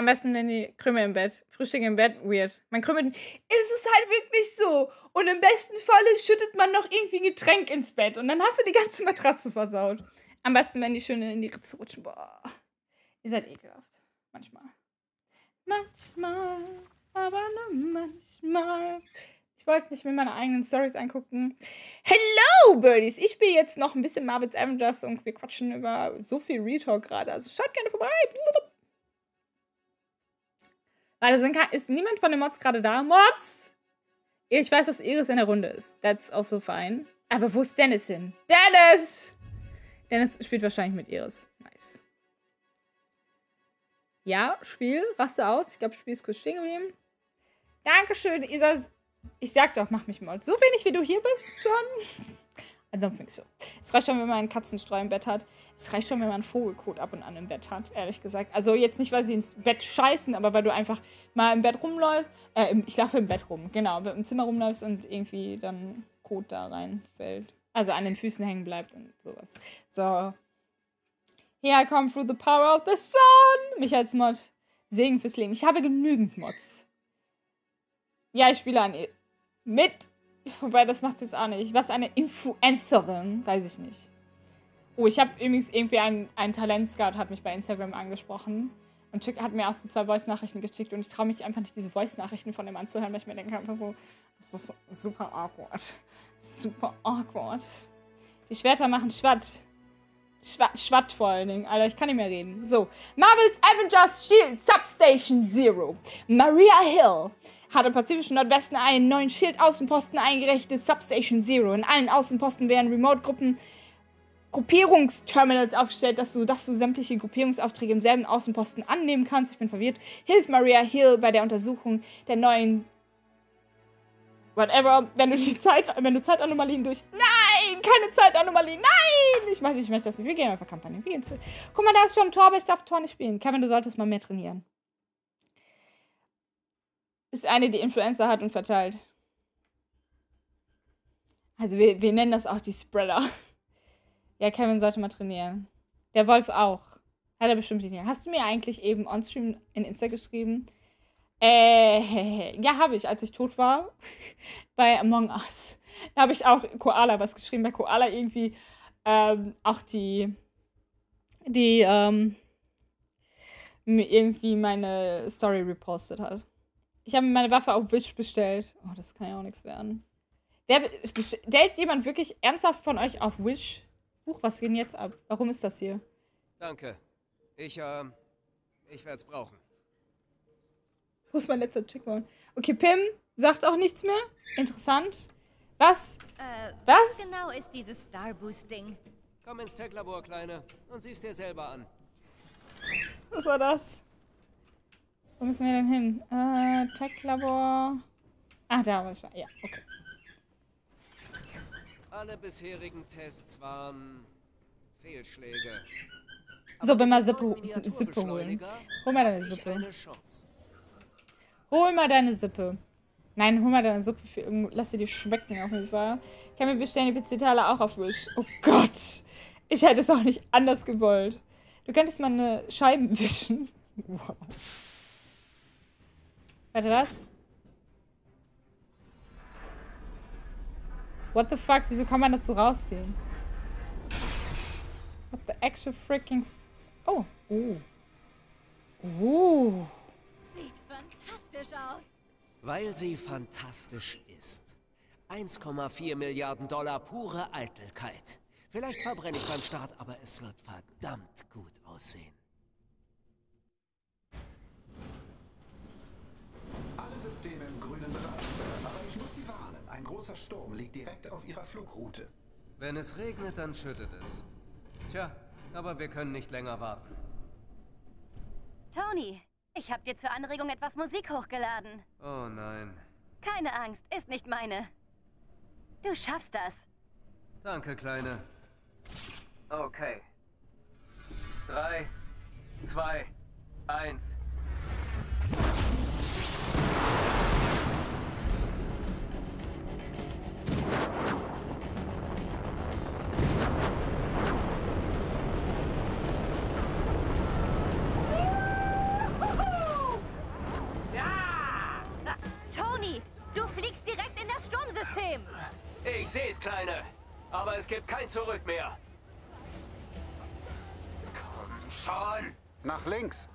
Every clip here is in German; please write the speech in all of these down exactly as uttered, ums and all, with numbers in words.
Am besten in die Krümel im Bett. Frühstück im Bett, weird. Man krümmelt. Ist es halt wirklich so. Und im besten Falle schüttet man noch irgendwie ein Getränk ins Bett. Und dann hast du die ganze Matratze versaut. Am besten, wenn die schöne in die Ritze rutschen. Boah. Ihr seid ekelhaft. Manchmal. Manchmal. Aber nur manchmal. Ich wollte nicht mehr meine eigenen Stories angucken. Hello, Birdies! Ich spiele jetzt noch ein bisschen Marvel's Avengers und wir quatschen über so viel Retalk gerade. Also schaut gerne vorbei. Weil da sind, ist niemand von den Mods gerade da. Mods! Ich weiß, dass Iris in der Runde ist. That's also fine. Aber wo ist Dennis hin? Dennis! Dennis spielt wahrscheinlich mit Iris. Nice. Ja, Spiel. Raste aus. Ich glaube, Spiel ist kurz stehen geblieben. Dankeschön, Isa. Ich sag doch, mach mich mal. So wenig, wie du hier bist, John. I don't think so. Es reicht schon, wenn man einen Katzenstreu im Bett hat. Es reicht schon, wenn man einen Vogelkot ab und an im Bett hat, ehrlich gesagt. Also jetzt nicht, weil sie ins Bett scheißen, aber weil du einfach mal im Bett rumläufst. Äh, ich laufe im Bett rum, genau. Im Zimmer rumläufst und irgendwie dann Kot da reinfällt. Also an den Füßen hängen bleibt und sowas. So. Here I come through the power of the sun. Mich als Mod. Segen fürs Leben. Ich habe genügend Mods. Ja, ich spiele an mit. Wobei, das macht's jetzt auch nicht. Was eine Influencerin? Weiß ich nicht. Oh, ich habe übrigens irgendwie einen, einen Talent-Scout hat mich bei Instagram angesprochen. Und hat mir erst so zwei Voice-Nachrichten geschickt. Und ich traue mich einfach nicht, diese Voice-Nachrichten von dem anzuhören, weil ich mir denke, einfach so, das ist super awkward. Super awkward. Die Schwerter machen Schwatt. Schwatt, Schwatt vor allen Dingen. Alter, ich kann nicht mehr reden. So. Marvel's Avengers Shield Substation Zero. Maria Hill hat im pazifischen Nordwesten einen neuen Shield-Außenposten eingerichtet, Substation Zero. In allen Außenposten werden Remote-Gruppen Gruppierungsterminals aufgestellt, dass du, dass du sämtliche Gruppierungsaufträge im selben Außenposten annehmen kannst. Ich bin verwirrt. Hilf Maria Hill bei der Untersuchung der neuen whatever, wenn du die Zeit, wenn du Zeitanomalien durch... Nein! Keine Zeitanomalie! Nein! Ich, mach, ich möchte das nicht. Wir gehen einfach Kampagne. Wir gehen zu. Guck mal, da ist schon ein Tor, aber ich darf Tor nicht spielen. Kevin, du solltest mal mehr trainieren. Ist eine, die Influencer hat und verteilt. Also wir, wir nennen das auch die Spreader. Ja, Kevin sollte mal trainieren. Der Wolf auch. Hat er bestimmt trainiert. Hast du mir eigentlich eben onstream in Insta geschrieben? Äh, ja, habe ich, als ich tot war. Bei Among Us. Da habe ich auch Koala was geschrieben. Bei Koala irgendwie ähm, auch die die ähm, irgendwie meine Story repostet hat. Ich habe meine Waffe auf Wish bestellt. Oh, das kann ja auch nichts werden. Wer bestellt jemand wirklich ernsthaft von euch auf Wish? Huch, was geht denn jetzt ab? Warum ist das hier? Danke. Ich, ähm, ich werde es brauchen. Wo ist mein letzter Checkpoint? Okay, Pim sagt auch nichts mehr. Interessant. Was? Äh, was genau ist dieses Star-Boosting? Komm ins Tech-Labor, Kleine, und siehst dir selber an. Was war das? Wo müssen wir denn hin? Äh, Tech-Labor. Ach, da war ich. Ja, okay. Alle bisherigen Tests waren Fehlschläge. So, wenn wir Sippe, Sippe holen. Hol mal deine Sippe. Hol mal deine Sippe. Nein, hol mal deine Suppe. Für lass sie dir schmecken, auf jeden Fall. Kann mir bestellen die Pizzitale auch auf Wish. Oh Gott. Ich hätte es auch nicht anders gewollt. Du könntest mal eine Scheiben wischen. Wow. Warte, was? What the fuck? Wieso kann man das so rausziehen? What the actual freaking... Oh. Oh. Oh. Sieht fantastisch aus. Weil sie fantastisch ist. eins Komma vier Milliarden Dollar pure Eitelkeit. Vielleicht verbrenne ich beim Start, aber es wird verdammt gut aussehen. Alle Systeme im grünen Bereich, aber ich muss Sie warnen. Ein großer Sturm liegt direkt auf Ihrer Flugroute. Wenn es regnet, dann schüttet es. Tja, aber wir können nicht länger warten. Tony, ich habe dir zur Anregung etwas Musik hochgeladen. Oh nein. Keine Angst, ist nicht meine. Du schaffst das. Danke, Kleine. Okay. Drei, zwei, eins. Aber es gibt kein Zurück mehr. Komm schon! Nach links!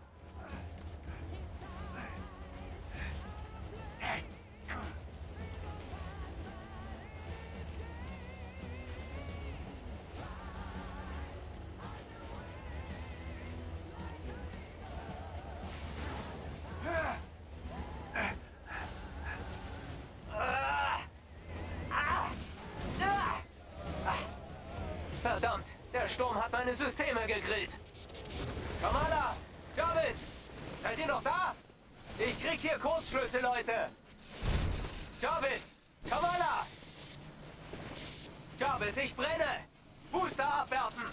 Verdammt, der Sturm hat meine Systeme gegrillt. Kamala, Jarvis, seid ihr noch da? Ich krieg hier Kurzschlüsse, Leute. Jarvis, Kamala. Jarvis, ich brenne. Booster abwerfen.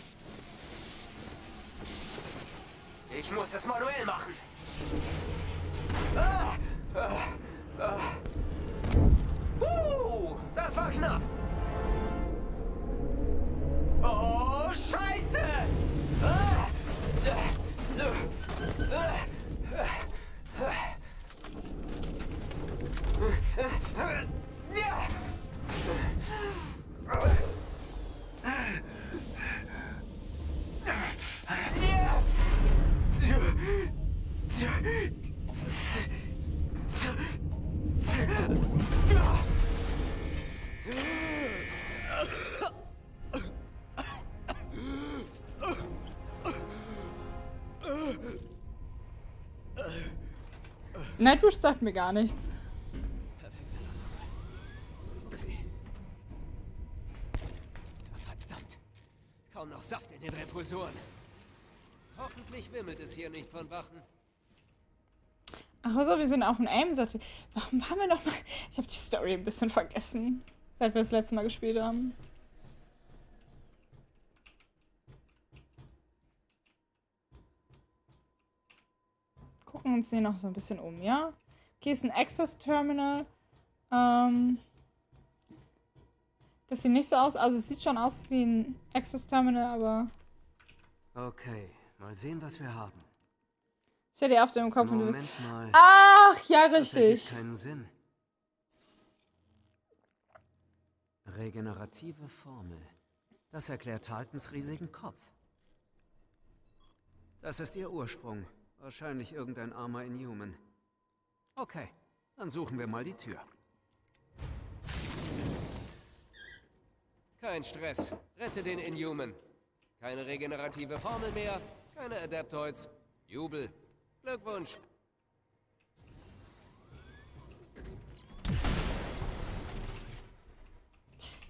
Ich muss das manuell machen. Ah, ah, ah. Uh, das war knapp. Oh, Scheiße! Nightwish sagt mir gar nichts. Verdammt! Kaum noch Saft in den Repulsoren. Hoffentlich wimmelt es hier nicht von Wachen. Ach so, wir sind auf dem A I M-Sattel. Warum waren wir noch mal? Ich habe die Story ein bisschen vergessen, seit wir das letzte Mal gespielt haben. Gucken uns hier noch so ein bisschen um, ja? Hier ist ein Exos-Terminal. Ähm, das sieht nicht so aus, also es sieht schon aus wie ein Exos-Terminal, aber... Okay, mal sehen, was wir haben. Stell dir auf den Kopf Moment und du bist... Mal. Ach, ja, richtig. Das keinen Sinn. Regenerative Formel. Das erklärt Tarletons riesigen Kopf. Das ist ihr Ursprung. Wahrscheinlich irgendein armer Inhuman. Okay, dann suchen wir mal die Tür. Kein Stress. Rette den Inhuman. Keine regenerative Formel mehr, keine Adeptoids. Jubel. Glückwunsch.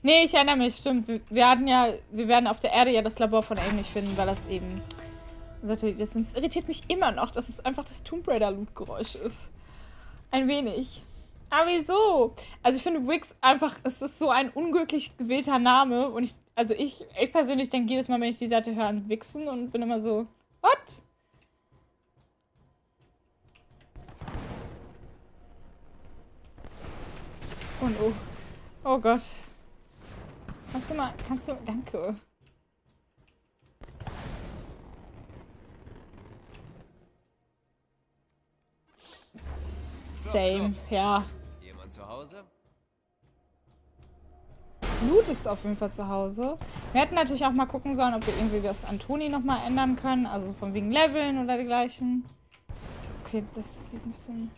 Nee, ich erinnere mich, stimmt. Wir, wir hatten ja, wir werden auf der Erde ja das Labor von A I M nicht finden, weil das eben... Das irritiert mich immer noch, dass es einfach das Tomb Raider Loot-Geräusch ist. Ein wenig. Aber wieso? Also ich finde Wix einfach, es ist so ein unglücklich gewählter Name. Und ich, also ich, ich persönlich denke jedes Mal, wenn ich die Seite höre, an Wixen und bin immer so, what? Und oh. Oh Gott. Kannst du mal, kannst du, danke. Same, ja. Jemand zu Hause? Blut ist auf jeden Fall zu Hause. Wir hätten natürlich auch mal gucken sollen, ob wir irgendwie das an Tony nochmal ändern können. Also von wegen Leveln oder dergleichen. Okay, das sieht ein bisschen...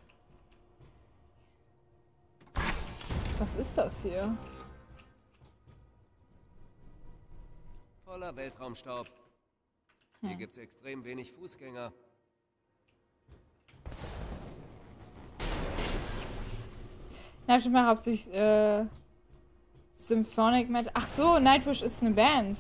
Was ist das hier? Voller Weltraumstaub. Hier hm. gibt's extrem wenig Fußgänger. Nightwish macht hauptsächlich äh, Symphonic Metal. Ach so, Nightwish ist eine Band.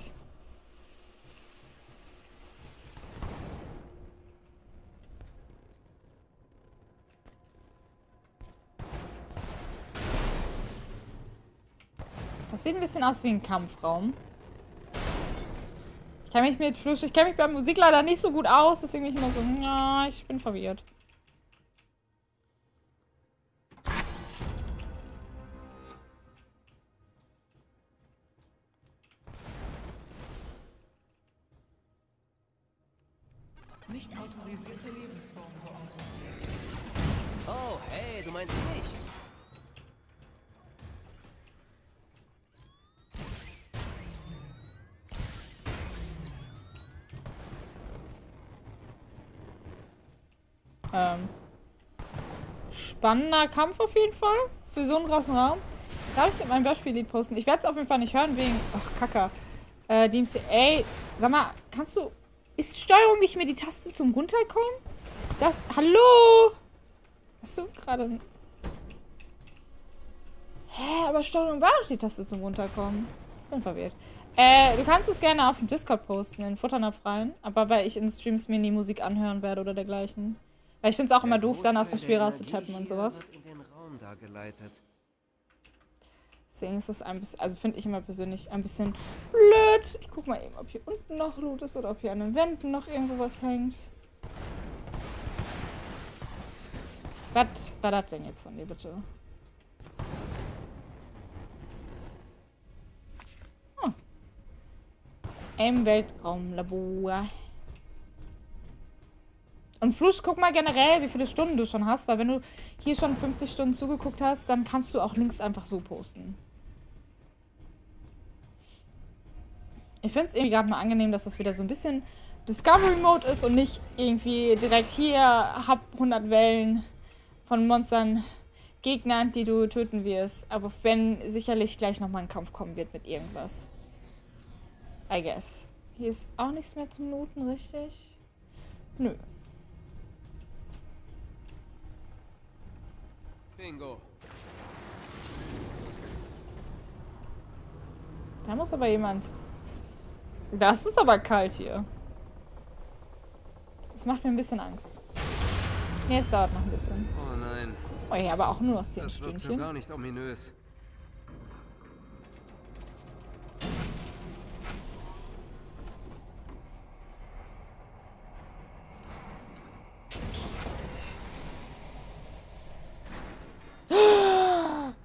Das sieht ein bisschen aus wie ein Kampfraum. Ich kenne mich mit Fluss, ich kenne mich bei Musik leider nicht so gut aus, deswegen bin ich immer so, ja, ich bin verwirrt. Nicht autorisierte Lebensform. Oh, hey, du meinst mich? Ähm, spannender Kampf auf jeden Fall. Für so einen großen Raum. Darf ich mein Beispiellied posten? Ich werde es auf jeden Fall nicht hören wegen... Ach, Kacke. Äh, D M C... Ey, sag mal, kannst du... Ist Steuerung nicht mehr die Taste zum Runterkommen? Das... Hallo? Hast du gerade... Hä, aber Steuerung war doch die Taste zum Runterkommen. Bin verwirrt. Äh, du kannst es gerne auf dem Discord posten, in Futternapf rein. Aber weil ich in Streams mir nie Musik anhören werde oder dergleichen. Weil ich finde es auch immer doof, dann aus dem Spiel rauszutappen und sowas. Deswegen ist das ein bisschen, also finde ich immer persönlich ein bisschen blöd. Ich guck mal eben, ob hier unten noch Loot ist oder ob hier an den Wänden noch irgendwo was hängt. Was war das denn jetzt von dir, bitte? Oh. Im Weltraumlabor. Und Flusch, guck mal generell, wie viele Stunden du schon hast, weil wenn du hier schon fünfzig Stunden zugeguckt hast, dann kannst du auch Links einfach so posten. Ich finde es irgendwie gerade mal angenehm, dass das wieder so ein bisschen Discovery-Mode ist und nicht irgendwie direkt hier, hab hundert Wellen von Monstern, Gegnern, die du töten wirst. Aber wenn sicherlich gleich nochmal ein Kampf kommen wird mit irgendwas. I guess. Hier ist auch nichts mehr zum Looten, richtig? Nö. Bingo. Da muss aber jemand... Das ist aber kalt hier. Das macht mir ein bisschen Angst. Nee, es dauert noch ein bisschen. Oh nein. Oh ja, aber auch nur noch zehn Stündchen. Das wirkt ja gar nicht ominös.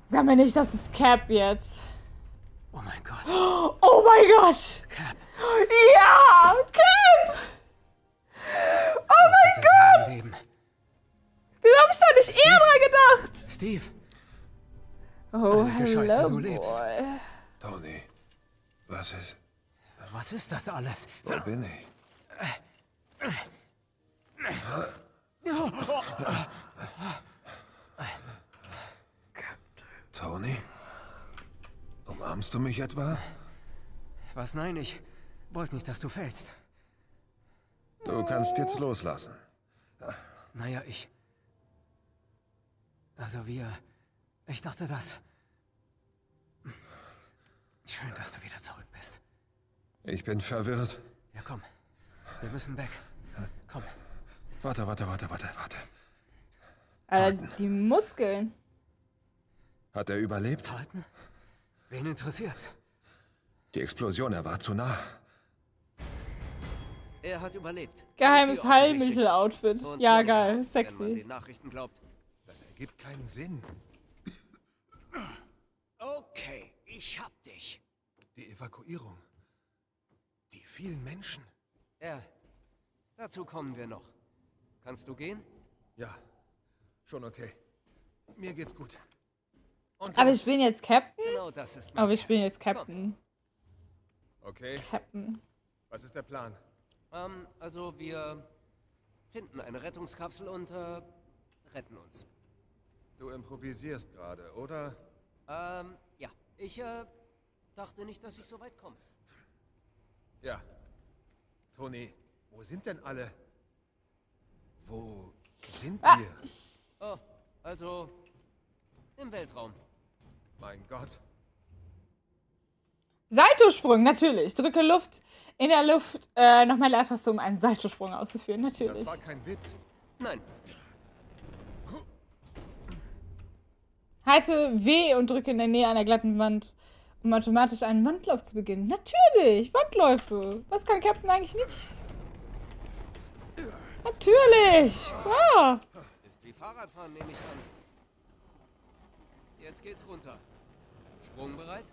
Sag mir nicht, das ist Cap jetzt. Oh mein Gott. Oh mein Gott. Cap. Ja, Cap. Oh, oh mein Gott. Leben. Wieso hab ich da nicht Steve. eher dran gedacht? Steve. Oh, hello, Scheiße, du boy. lebst. Tony, was ist? Was ist das alles? Wo bin ich? Tony? Umarmst du mich etwa? Was? Nein, ich wollte nicht, dass du fällst. Du kannst jetzt loslassen. Naja, ich... Also wir... Ich dachte das... Schön, dass du wieder zurück bist. Ich bin verwirrt. Ja, komm. Wir müssen weg. Komm. Warte, warte, warte, warte, warte. Äh, die Muskeln. Hat er überlebt? Tarleton? Wen interessiert's? Die Explosion, er war zu nah. Er hat überlebt. Geheimes Heilmittel-Outfit. Ja, geil, sexy. Wenn man den Nachrichten glaubt, das ergibt keinen Sinn. Okay, ich hab dich. Die Evakuierung. Die vielen Menschen. Ja, dazu kommen wir noch. Kannst du gehen? Ja, schon okay. Mir geht's gut. Aber wir spielen jetzt Captain? Genau, das ist mein Aber wir spielen jetzt Captain. Okay. Captain. Was ist der Plan? Ähm, also wir finden eine Rettungskapsel und äh, retten uns. Du improvisierst gerade, oder? Ähm, ja. Ich äh, dachte nicht, dass ich so weit komme. Ja. Tony, wo sind denn alle? Wo sind ah. wir? Oh, also im Weltraum. Mein Gott. Saltosprung, natürlich. Drücke Luft in der Luft. Äh, nochmal Leertaste, um einen Saltosprung auszuführen, natürlich. Das war kein Witz. Nein. Halte W und drücke in der Nähe einer glatten Wand, um automatisch einen Wandlauf zu beginnen. Natürlich, Wandläufe. Was kann Captain eigentlich nicht? Natürlich, klar. Ist wie Fahrradfahren, nehme ich an. Jetzt geht's runter. Sprung bereit?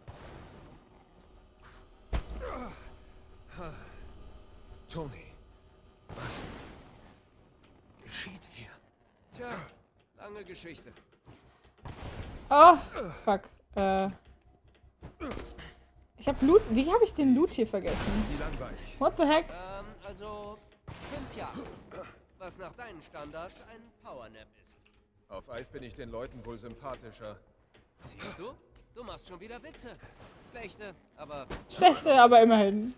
Tony, was geschieht hier? Tja, lange Geschichte. Oh, fuck. Äh. Ich hab Loot. Wie habe ich den Loot hier vergessen? Wie langweilig. What the heck? Ähm, also fünf Jahre. was nach deinen Standards ein Powernap ist. Auf Eis bin ich den Leuten wohl sympathischer. Siehst du? Du machst schon wieder Witze. Schlechte, aber... Schlechte, aber immerhin.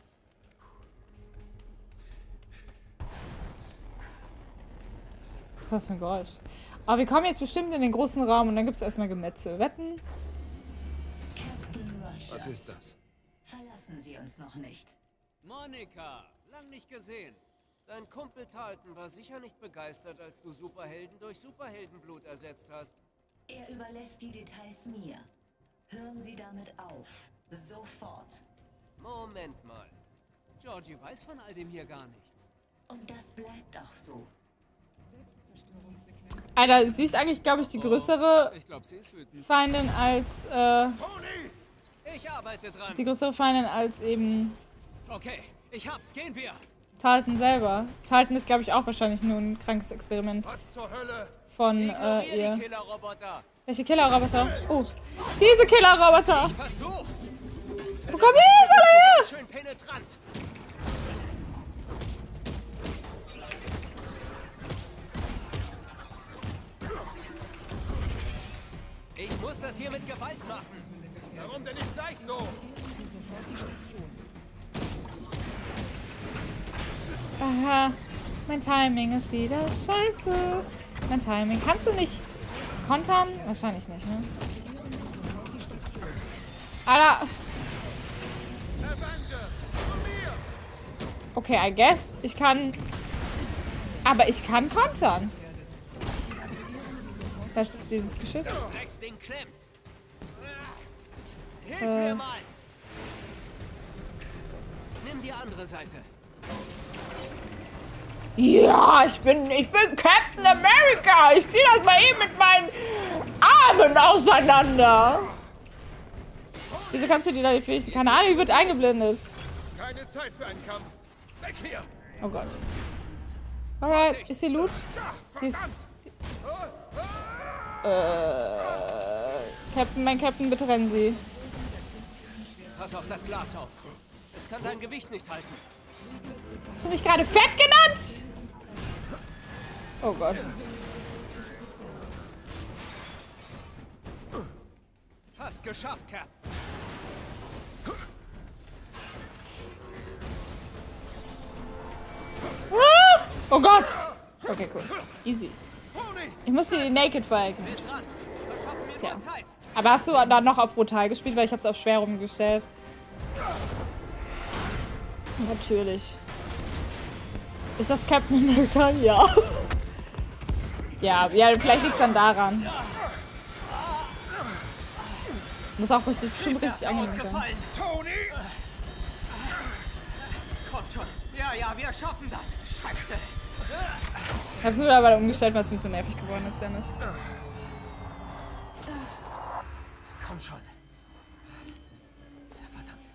Was ist das für ein Geräusch? Aber wir kommen jetzt bestimmt in den großen Raum und dann gibt es erstmal Gemetzel. Wetten? Was ist das? Verlassen Sie uns noch nicht. Monika, lang nicht gesehen. Dein Kumpel Tarleton war sicher nicht begeistert, als du Superhelden durch Superheldenblut ersetzt hast. Er überlässt die Details mir. Hören Sie damit auf. Sofort. Moment mal. Georgie weiß von all dem hier gar nichts. Und das bleibt auch so. Alter, sie ist eigentlich, glaube ich, die größere oh, ich glaub, sie ist wütend. Feindin als, äh... Tony! Ich arbeite dran. Die größere Feindin als eben... Okay, ich hab's, gehen wir! Tarleton selber. Tarleton ist, glaube ich, auch wahrscheinlich nur ein krankes Experiment. Was zur Hölle? Von, äh, ihr... Die Killer-Roboter. Welche Killer-Roboter? Oh, diese Killer-Roboter! Wo kommen die jetzt alle her? Schön penetrant. Ich muss das hier mit Gewalt machen. Warum denn nicht gleich so? Aha, mein Timing ist wieder scheiße. Mein Timing. Kannst du nicht kontern? Wahrscheinlich nicht, ne? Alter. Okay, I guess. Ich kann... Aber ich kann kontern. Das ist dieses Geschütz. Hilf mir mal. Nimm die andere Seite. Ja, ich bin, ich bin Captain America. Ich zieh das mal eben mit meinen Armen auseinander. Wieso kannst du die da nicht fähig? Die Kanäle wird eingeblendet. Keine Zeit für einen Kampf. Weg hier. Oh Gott. Alright, ist hier Loot? Hier ist, äh, Captain, mein Captain, bitte rennen Sie. Pass auf das Glas auf. Es kann dein Gewicht nicht halten. Hast du mich gerade fett genannt? Oh Gott. Fast geschafft, Cap. Ah! Oh Gott. Okay, cool. Easy. Ich musste die Naked verhalten. Tja. Aber hast du dann noch auf brutal gespielt? Weil ich hab's auf schwer rumgestellt. Natürlich. Ist das Captain America? Ja. ja, ja, vielleicht liegt es dann daran. Muss auch richtig, bestimmt richtig angenehm sein. Tony! Komm schon. Ja, ja, wir schaffen das. Scheiße. Ich hab's nur dabei umgestellt, weil es mir so nervig geworden ist, Dennis. Komm schon. Verdammt.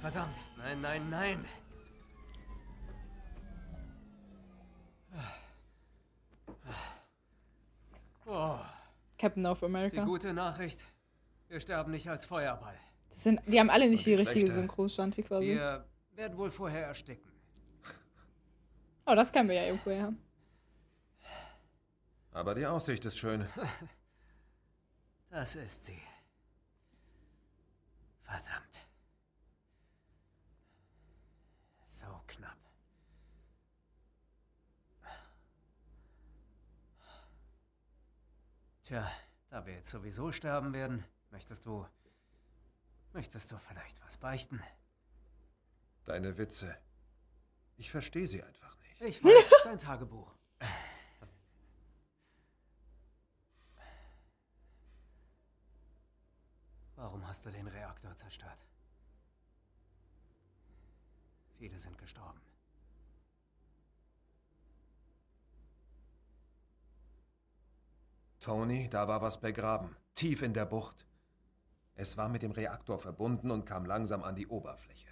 Verdammt. Nein, nein, nein. Oh. Captain of America. Die gute Nachricht, wir sterben nicht als Feuerball. Das sind, die haben alle nicht die, die richtige Synchro-Shanti quasi. Wir werden wohl vorher ersticken. Oh, das können wir ja irgendwo her. Aber die Aussicht ist schön. Das ist sie. Verdammt. So knapp. Tja, da wir jetzt sowieso sterben werden, möchtest du... Möchtest du vielleicht was beichten? Deine Witze. Ich verstehe sie einfach nicht. Ich weiß, dein Tagebuch. Warum hast du den Reaktor zerstört? Viele sind gestorben. Tony, da war was begraben, tief in der Bucht. Es war mit dem Reaktor verbunden und kam langsam an die Oberfläche.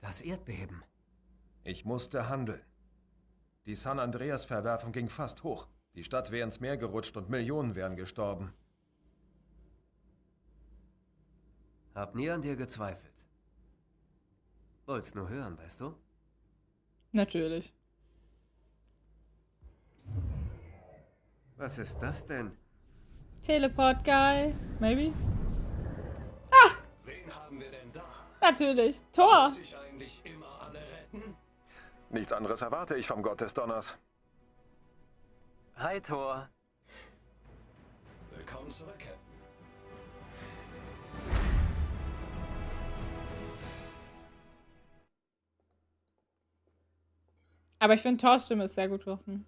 Das Erdbeben. Ich musste handeln. Die San Andreas-Verwerfung ging fast hoch. Die Stadt wäre ins Meer gerutscht und Millionen wären gestorben. Hab nie an dir gezweifelt. Wollt's nur hören, weißt du? Natürlich. Was ist das denn? Teleport Guy, maybe? Ah! Wen haben wir denn da? Natürlich, Thor! Muss ich eigentlich immer alle retten? Nichts anderes erwarte ich vom Gott des Donners. Hi, Thor. Willkommen zurück, Captain. Aber ich finde, Thors Stimme ist sehr gut getroffen.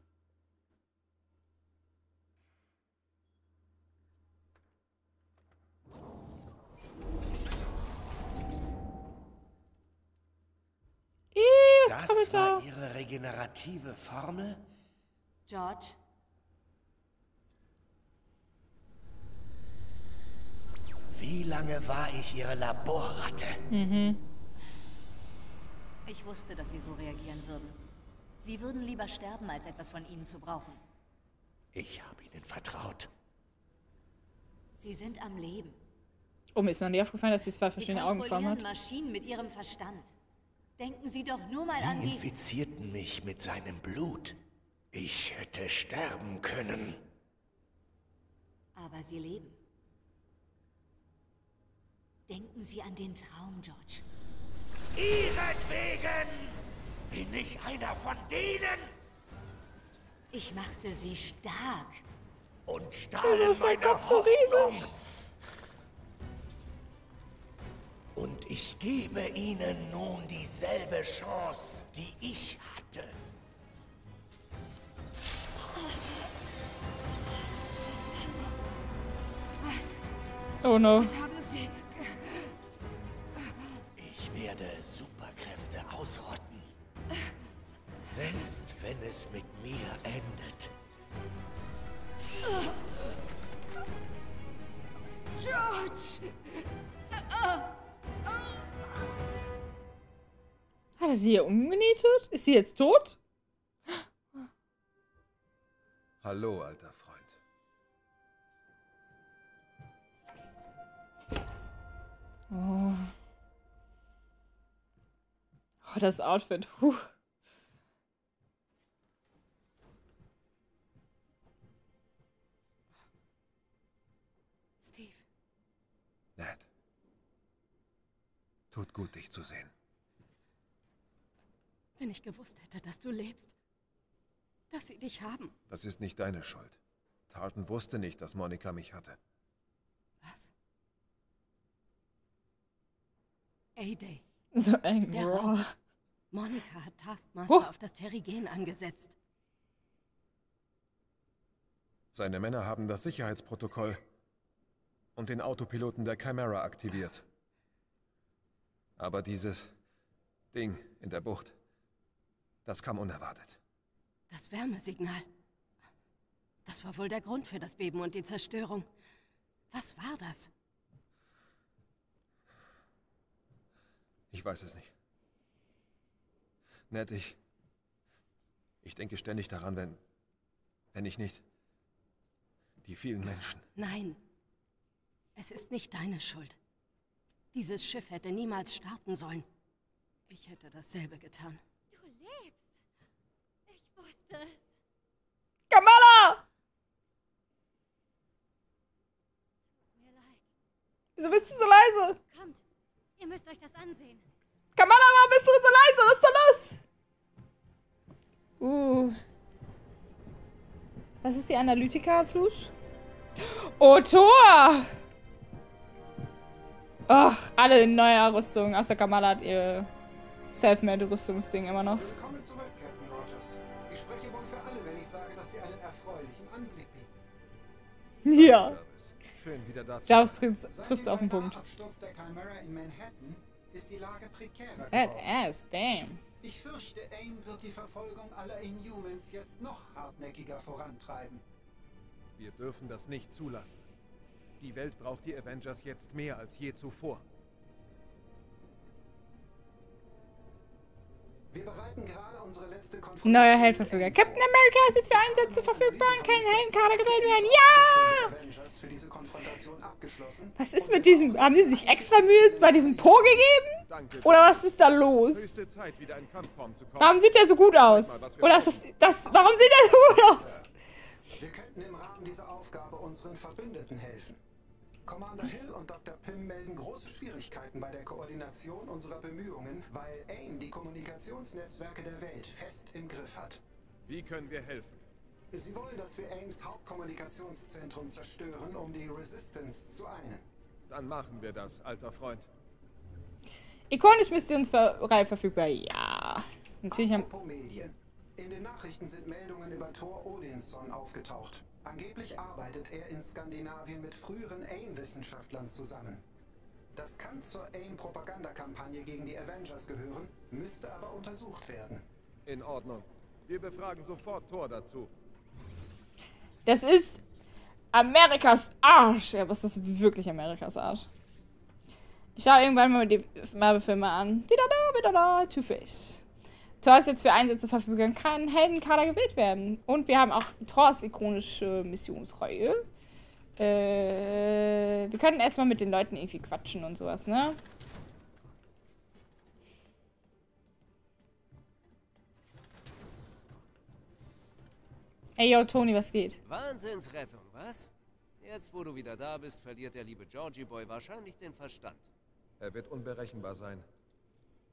Ih, was das kommt war da? Ihre regenerative Formel? George? Wie lange war ich Ihre Laborratte? Mhm. Ich wusste, dass Sie so reagieren würden. Sie würden lieber sterben, als etwas von Ihnen zu brauchen. Ich habe Ihnen vertraut. Sie sind am Leben. Oh, mir ist noch nie aufgefallen, dass Sie zwei verschiedene Augen haben. Sie kontrollieren Maschinen mit Ihrem Verstand. Denken Sie doch nur mal an die... Sie infizierten mich mit seinem Blut. Ich hätte sterben können. Aber Sie leben. Denken Sie an den Traum, George. Ihretwegen bin ich einer von denen. Ich machte Sie stark. Und stark. Wieso ist dein Kopf so riesig? Und ich gebe Ihnen nun dieselbe Chance, die ich hatte. Was? Oh no. Was haben Sie? Werde Superkräfte ausrotten. Selbst wenn es mit mir endet. George! Hat er die hier umgenietet? Ist sie jetzt tot? Hallo, alter Freund. Oh. Oh, das Outfit. Puh. Steve. Ned. Tut gut, dich zu sehen. Wenn ich gewusst hätte, dass du lebst, dass sie dich haben. Das ist nicht deine Schuld. Tarleton wusste nicht, dass Monika mich hatte. Was? A-Day. So eng. Monika hat Taskmaster oh. auf das Terrigen angesetzt. Seine Männer haben das Sicherheitsprotokoll und den Autopiloten der Chimera aktiviert. Aber dieses Ding in der Bucht, das kam unerwartet. Das Wärmesignal. Das war wohl der Grund für das Beben und die Zerstörung. Was war das? Ich weiß es nicht. Ned, ich... Ich denke ständig daran, wenn... Wenn ich nicht... Die vielen Menschen... Nein. Es ist nicht deine Schuld. Dieses Schiff hätte niemals starten sollen. Ich hätte dasselbe getan. Du lebst. Ich wusste es. Kamala! Tut mir leid. Wieso bist du so leise? Kommt. Ihr müsst euch das ansehen. Kamala, warum bist du so leise? Was ist da los? Uh. Was ist die Analytikerfluss? Oh, Thor! Ach, alle in neuer Rüstung. Außer Kamala hat ihr Self-Made-Rüstungsding immer noch. Willkommen zurück, Captain Rogers. Ich spreche wohl für alle, wenn ich sage, dass sie einen erfreulichen Anblick bieten. Ja. Jarvis trifft's auf den Punkt. That ass, damn. Ich fürchte, A I M wird die Verfolgung aller Inhumans jetzt noch hartnäckiger vorantreiben. Wir dürfen das nicht zulassen. Die Welt braucht die Avengers jetzt mehr als je zuvor. Wir bereiten gerade unsere letzte Konferenz. Neuer Heldverfüger. Captain America ist jetzt für Einsätze verfügbar und kann Heldenkarte gedreht werden. Ja! Was ist mit diesem... Haben die sich extra Mühe bei diesem Po gegeben? Oder was ist da los? Warum sieht der so gut aus? Oder ist das... das warum sieht der so gut aus? Wir könnten im Rahmen dieser Aufgabe unseren Verbündeten helfen. Commander Hill und Doktor Pim melden große Schwierigkeiten bei der Koordination unserer Bemühungen, weil AIM die Kommunikationsnetzwerke der Welt fest im Griff hat. Wie können wir helfen? Sie wollen, dass wir AIMs Hauptkommunikationszentrum zerstören, um die Resistance zu einen. Dann machen wir das, alter Freund. Ikonisch Missionsreihe verfügbar, ja. Natürlich haben... In den Nachrichten sind Meldungen über Thor Odinson aufgetaucht. Angeblich arbeitet er in Skandinavien mit früheren AIM-Wissenschaftlern zusammen. Das kann zur AIM-Propagandakampagne gegen die Avengers gehören, müsste aber untersucht werden. In Ordnung. Wir befragen sofort Thor dazu. Das ist Amerikas Arsch. Ja, aber es ist wirklich Amerikas Arsch. Ich schaue irgendwann mal die Marvel-Filme an. Wieder da, wieder da, Two-Face. Thor ist jetzt für Einsätze verfügbar, kann Heldenkader gewählt werden. Und wir haben auch Thors ikonische Missionsreihe. Äh, wir können erstmal mit den Leuten irgendwie quatschen und sowas, ne? Ey, yo, Tony, was geht? Wahnsinnsrettung, was? Jetzt, wo du wieder da bist, verliert der liebe Georgie Boy wahrscheinlich den Verstand. Er wird unberechenbar sein.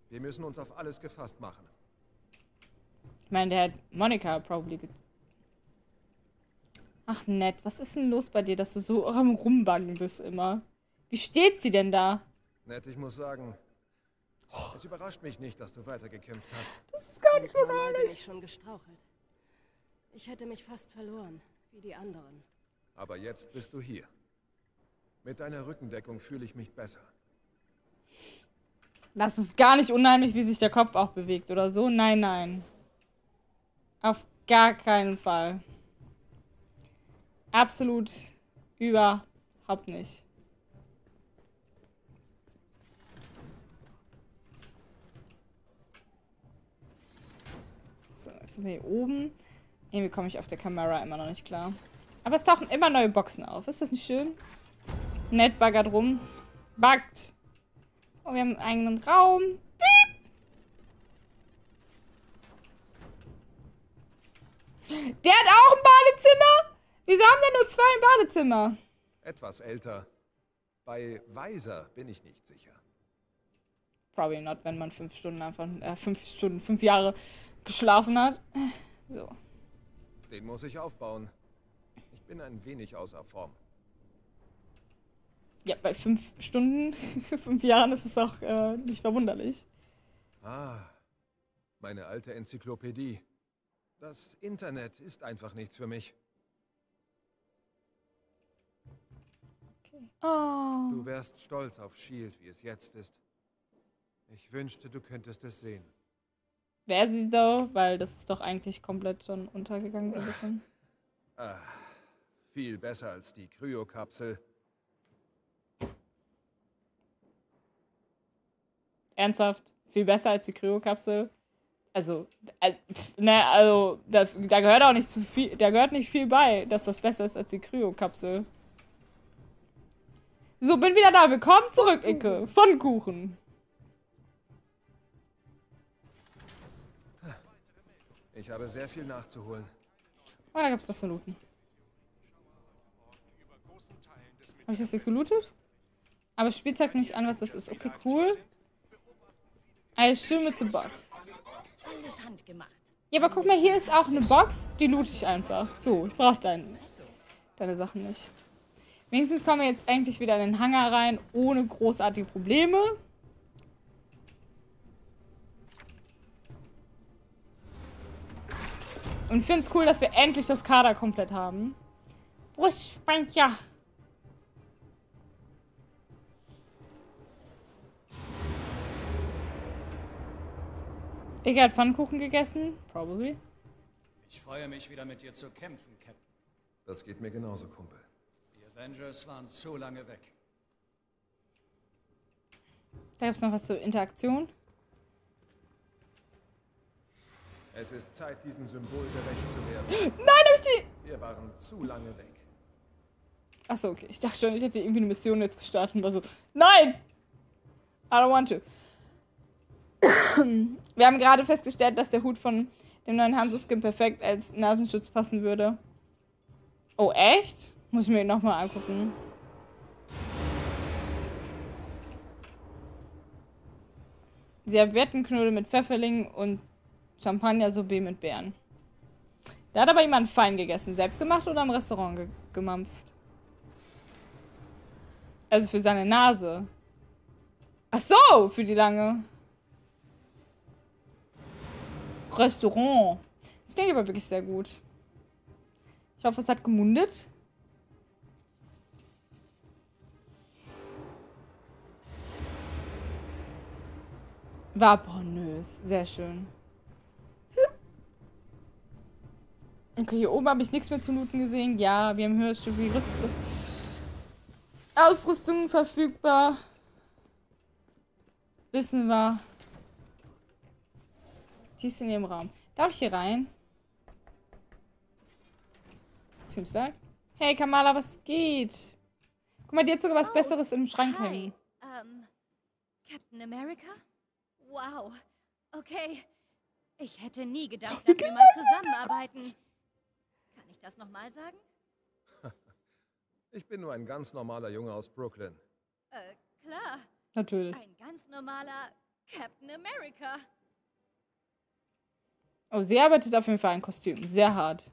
Wir müssen uns auf alles gefasst machen. Ich meine, der hat Monika probably... Ach, nett. Was ist denn los bei dir, dass du so am Rumbangen bist immer? Wie steht sie denn da? Nett, ich muss sagen, oh. Es überrascht mich nicht, dass du weitergekämpft hast. Das ist gar nicht normal. Ich bin schon gestrauchelt. Ich hätte mich fast verloren, wie die anderen. Aber jetzt bist du hier. Mit deiner Rückendeckung fühle ich mich besser. Das ist gar nicht unheimlich, wie sich der Kopf auch bewegt oder so. Nein, nein. Auf gar keinen Fall. Absolut überhaupt nicht. So, jetzt sind wir hier oben. Irgendwie komme ich auf der Kamera immer noch nicht klar. Aber es tauchen immer neue Boxen auf. Ist das nicht schön? Nett baggert rum. Buggt. Oh, wir haben einen eigenen Raum. Piep! Der hat auch ein Badezimmer? Wieso haben denn nur zwei ein Badezimmer? Etwas älter. Bei Weiser bin ich nicht sicher. Probably not, wenn man fünf Stunden einfach, äh, fünf Stunden, fünf Jahre geschlafen hat. So. Den muss ich aufbauen. Ich bin ein wenig außer Form. Ja, bei fünf Stunden, fünf Jahren ist es auch äh, nicht verwunderlich. Ah, meine alte Enzyklopädie. Das Internet ist einfach nichts für mich. Okay. Oh. Du wärst stolz auf Shield, wie es jetzt ist. Ich wünschte, du könntest es sehen. Wer sie so? Weil das ist doch eigentlich komplett schon untergegangen, so ein bisschen. Ah, viel besser als die Kryokapsel. Ernsthaft, viel besser als die Kryokapsel. Also, äh, pf, ne, also, da, da gehört auch nicht zu viel, da gehört nicht viel bei, dass das besser ist als die Kryokapsel. So, bin wieder da. Willkommen zurück, Inke. Von Kuchen. Ich habe sehr viel nachzuholen. Oh, da gab's was zu looten. Habe ich das jetzt gelootet? Aber Spielzeug nicht an, was das ist. Okay, cool. Eine Stimme zu Box. Ja, aber guck mal, hier ist auch eine Box, die loot ich einfach. So, ich brauche dein, deine Sachen nicht. Wenigstens kommen wir jetzt eigentlich wieder in den Hangar rein, ohne großartige Probleme. Und ich finde es cool, dass wir endlich das Kader komplett haben. Brustbank, ja. Egal, hat Pfannkuchen gegessen? Probably. Ich freue mich, wieder mit dir zu kämpfen, Cap. Das geht mir genauso, Kumpel. Die Avengers waren zu lange weg. Da gibt's noch was zur Interaktion. Es ist Zeit, diesem Symbol gerecht zu werden. Nein, hab ich die... Wir waren zu lange weg. Achso, okay. Ich dachte schon, ich hätte irgendwie eine Mission jetzt gestartet und war so... Nein! I don't want to. Wir haben gerade festgestellt, dass der Hut von dem neuen Hansu-Skin perfekt als Nasenschutz passen würde. Oh, echt? Muss ich mir ihn nochmal angucken. Sie erwecken Knödel mit Pfefferlingen und Champagner-Sorbet mit Beeren. Da hat aber jemand fein gegessen. Selbst gemacht oder im Restaurant ge gemampft? Also für seine Nase. Ach so, für die lange. Restaurant. Das klingt aber wirklich sehr gut. Ich hoffe, es hat gemundet. War pornös. Sehr schön. Okay, hier oben habe ich nichts mehr zu looten gesehen. Ja, wir haben Hörstück wie Rüstungs Ausrüstung verfügbar. Wissen wir. Die ist in ihrem Raum. Darf ich hier rein? Seems like. Hey, Kamala, was geht? Guck mal, die hat sogar was oh, Besseres im Schrank hi. hängen. Um, Captain America? Wow. Okay. Ich hätte nie gedacht, dass wir mal zusammenarbeiten. Kann ich das nochmal sagen? Ich bin nur ein ganz normaler Junge aus Brooklyn. Äh, klar. Natürlich. Ein ganz normaler Captain America. Oh, sie arbeitet auf jeden Fall an Kostümen. Sehr hart.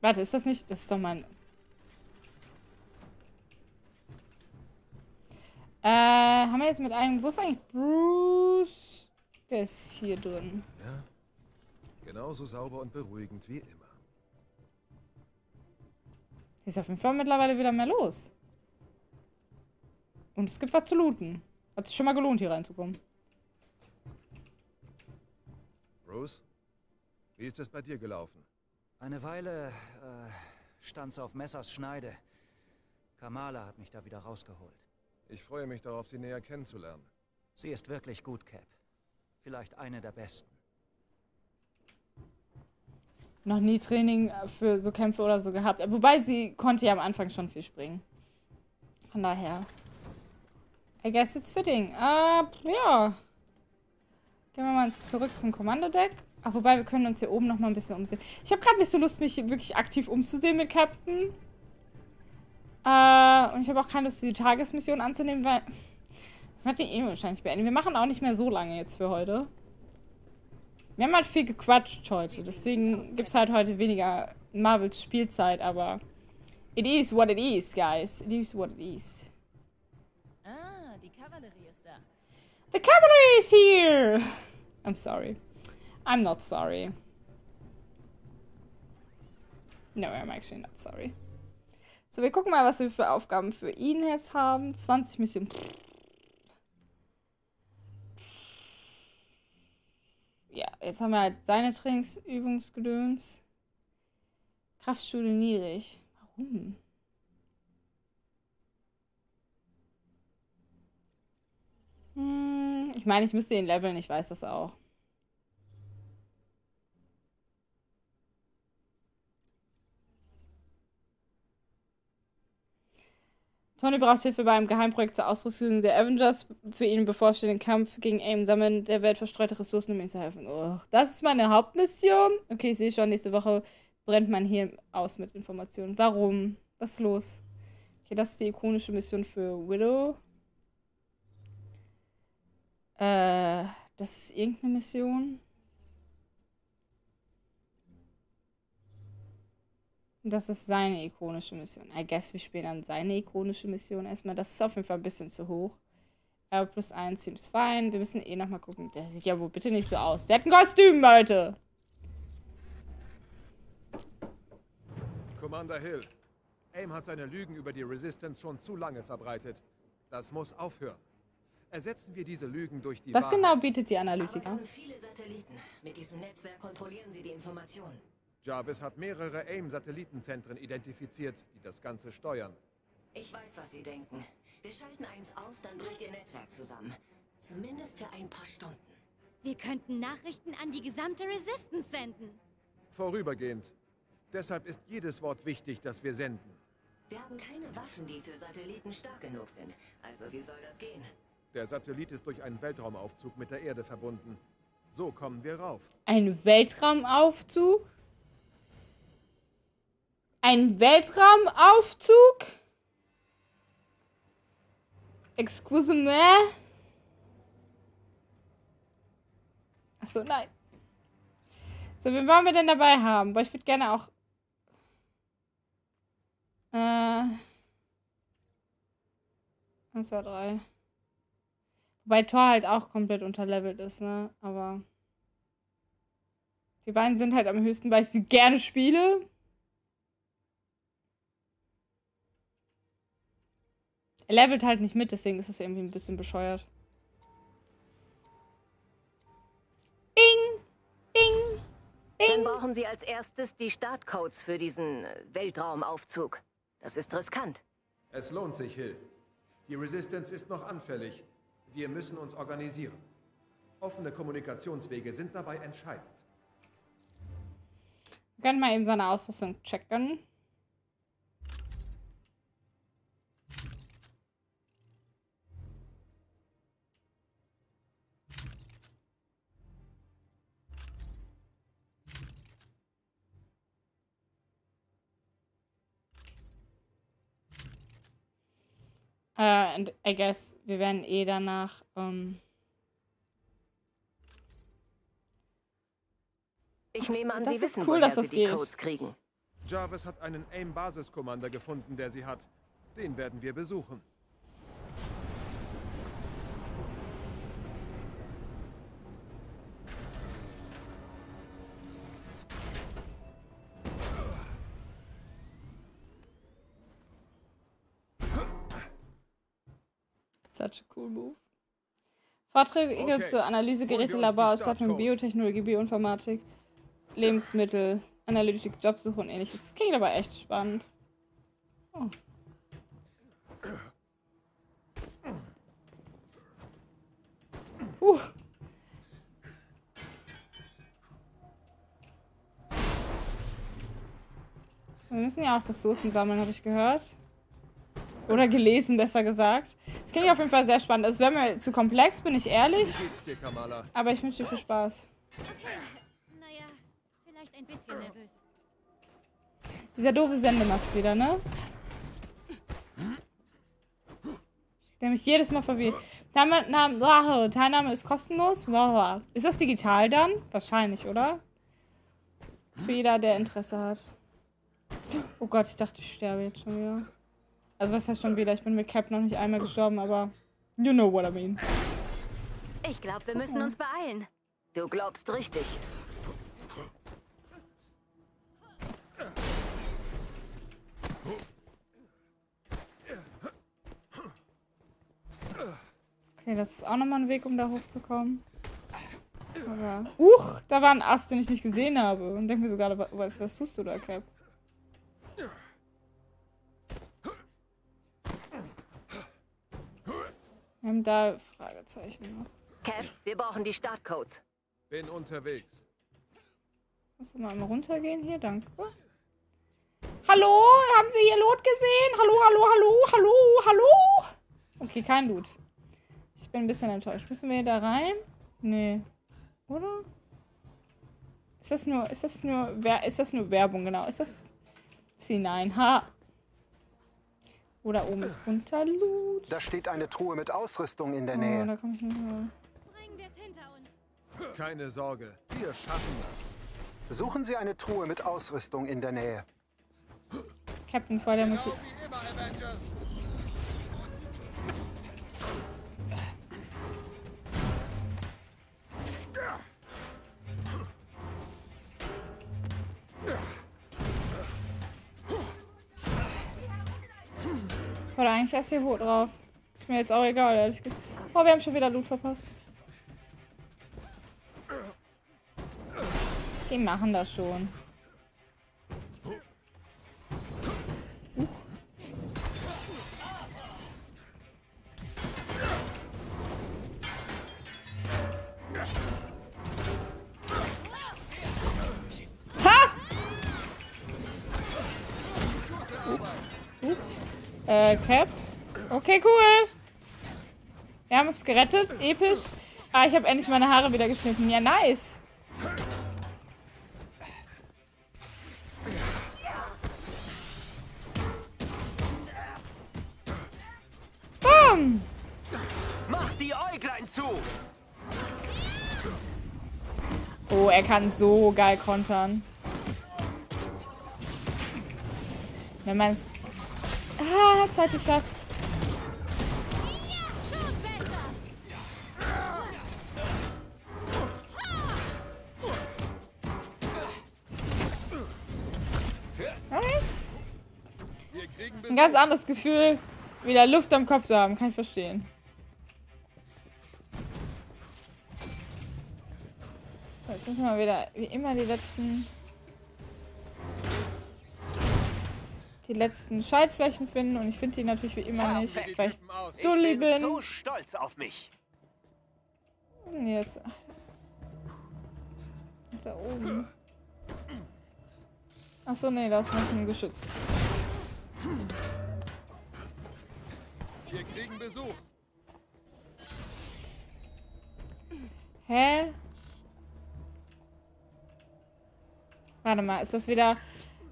Warte, ist das nicht... Das ist doch mein... Äh, haben wir jetzt mit einem... Wo ist eigentlich Bruce? Der ist hier drin. Ja, genauso sauber und beruhigend wie immer. Ist auf jeden Fall mittlerweile wieder mehr los. Und es gibt was zu looten. Hat sich schon mal gelohnt, hier reinzukommen. Bruce, wie ist das bei dir gelaufen? Eine Weile äh, stand's auf Messers Schneide. Kamala hat mich da wieder rausgeholt. Ich freue mich darauf, sie näher kennenzulernen. Sie ist wirklich gut, Cap. Vielleicht eine der besten. Noch nie Training für so Kämpfe oder so gehabt. Wobei sie konnte ja am Anfang schon viel springen. Von daher. I guess it's fitting. Ah, uh, ja. Gehen wir mal zurück zum Kommandodeck. Ach, wobei, wir können uns hier oben noch mal ein bisschen umsehen. Ich habe gerade nicht so Lust, mich wirklich aktiv umzusehen mit Captain. Äh, und ich habe auch keine Lust, die Tagesmission anzunehmen, weil... Wir werden die eh wahrscheinlich beenden. Wir machen auch nicht mehr so lange jetzt für heute. Wir haben halt viel gequatscht heute. Deswegen gibt es halt heute weniger Marvels Spielzeit, aber... It is what it is, guys. It is what it is. Ah, die Kavallerie ist da. The cavalry is here! I'm sorry. I'm not sorry. No, I'm actually not sorry. So, wir gucken mal, was wir für Aufgaben für ihn jetzt haben. zwanzig Missionen. Ja, jetzt haben wir halt seine Trainingsübungsgedöns. Kraftstudio niedrig. Warum? Hm, ich meine, ich müsste ihn leveln, ich weiß das auch. Tony braucht Hilfe bei einem Geheimprojekt zur Ausrüstung der Avengers. Für ihn bevorstehenden Kampf gegen AIM sammeln der Welt verstreute Ressourcen, um ihm zu helfen. Och, das ist meine Hauptmission. Okay, ich sehe schon, nächste Woche brennt man hier aus mit Informationen. Warum? Was ist los? Okay, das ist die ikonische Mission für Widow. Äh, das ist irgendeine Mission. Das ist seine ikonische Mission. I guess wir spielen dann seine ikonische Mission erstmal. Das ist auf jeden Fall ein bisschen zu hoch. R plus eins seems fine. Wir müssen eh nochmal gucken. Der sieht ja wohl bitte nicht so aus. Der hat ein Kostüm, Leute! Commander Hill, AIM hat seine Lügen über die Resistance schon zu lange verbreitet. Das muss aufhören. Ersetzen wir diese Lügen durch die Wahrheit. Was genau bietet die Analytiker? Aber es sind viele Satelliten. Mit diesem Netzwerk kontrollieren sie die Informationen. Jarvis hat mehrere AIM-Satellitenzentren identifiziert, die das Ganze steuern. Ich weiß, was Sie denken. Wir schalten eins aus, dann bricht Ihr Netzwerk zusammen. Zumindest für ein paar Stunden. Wir könnten Nachrichten an die gesamte Resistance senden. Vorübergehend. Deshalb ist jedes Wort wichtig, das wir senden. Wir haben keine Waffen, die für Satelliten stark genug sind. Also wie soll das gehen? Der Satellit ist durch einen Weltraumaufzug mit der Erde verbunden. So kommen wir rauf. Ein Weltraumaufzug? Ein Weltraumaufzug? Excuse me? Achso, nein. So, wen wollen wir denn dabei haben? Weil ich würde gerne auch... Äh... eins, zwei, drei. Wobei Thor halt auch komplett unterlevelt ist, ne? Aber... Die beiden sind halt am höchsten, weil ich sie gerne spiele. Er levelt halt nicht mit, deswegen ist es irgendwie ein bisschen bescheuert. Ding! Ding! Ding! Dann brauchen Sie als erstes die Startcodes für diesen Weltraumaufzug. Das ist riskant. Es lohnt sich, Hill. Die Resistance ist noch anfällig. Wir müssen uns organisieren. Offene Kommunikationswege sind dabei entscheidend. Wir können mal eben seine Ausrüstung checken. Uh, and I guess, wir werden eh danach um ich nehme an, das Sie wissen, cool, dass das die geht. Codes kriegen. Jarvis hat einen A I M-Basiskommander gefunden, der sie hat. Den werden wir besuchen. Such a cool move. Vorträge okay. zur Analyse, Geräte, Laborausstattung, Biotechnologie, Bioinformatik, Lebensmittel, Analytik, Jobsuche und ähnliches. Das klingt aber echt spannend. Oh. Uh. So, wir müssen ja auch Ressourcen sammeln, habe ich gehört. Oder gelesen, besser gesagt. Das klingt auf jeden Fall sehr spannend. Es wäre mir zu komplex, bin ich ehrlich. Wie geht's dir, Kamala? Aber ich wünsche dir viel Spaß. Okay. Naja, vielleicht ein bisschen nervös. Dieser doofe Sendemast wieder, ne? Der mich jedes Mal verwirrt. Teilnahme, Teilnahme ist kostenlos. Ist das digital dann? Wahrscheinlich, oder? Für jeder, der Interesse hat. Oh Gott, ich dachte, ich sterbe jetzt schon wieder. Also was heißt schon wieder? Ich bin mit Cap noch nicht einmal gestorben, aber you know what I mean. Ich glaube, wir müssen uns beeilen. Du glaubst richtig. Okay, das ist auch nochmal ein Weg, um da hochzukommen. Aber, uch, da war ein Ast, den ich nicht gesehen habe. Und denke mir sogar, was, was tust du da, Cap? Wir haben da Fragezeichen. Cap, wir brauchen die Startcodes. Bin unterwegs. Lass uns mal runtergehen hier, danke. Hallo, haben Sie hier Lot gesehen? Hallo, hallo, hallo, hallo, hallo. Okay, kein Loot. Ich bin ein bisschen enttäuscht. Müssen wir hier da rein? Nee. Oder? Ist das nur, ist das nur, ist das nur Werbung, genau? Ist das? Sie, nein, ha. Oder oben ist bunter Loot. Da steht eine Truhe mit Ausrüstung in der oh, Nähe. Da komm ich nicht hin. Bringen wir es hinter uns. Keine Sorge, wir schaffen das. Suchen Sie eine Truhe mit Ausrüstung in der Nähe. Captain vor der genau Musik. Wie immer, Avengers. Oder eigentlich erst hier hoch drauf. Ist mir jetzt auch egal, ehrlich gesagt. Oh, wir haben schon wieder Loot verpasst. Die machen das schon. Uh. Ha! Uh. Uh. Äh, Cap? Okay, cool. Wir haben uns gerettet. Episch. Ah, ich habe endlich meine Haare wieder geschnitten. Ja, nice. Boom. Mach die Äuglein zu. Oh, er kann so geil kontern. Wenn man es... Ah, hat es halt geschafft. Ein ganz anderes Gefühl, wieder Luft am Kopf zu haben, kann ich verstehen. So, jetzt müssen wir wieder, wie immer, die letzten... die letzten Schaltflächen finden. Und ich finde die natürlich wie immer nicht, weil ich dulli bin. Ich bin so stolz auf mich. Und jetzt... da oben. Achso, nee, da ist noch ein Geschütz. Wir kriegen Besuch. Hä? Warte mal, ist das wieder...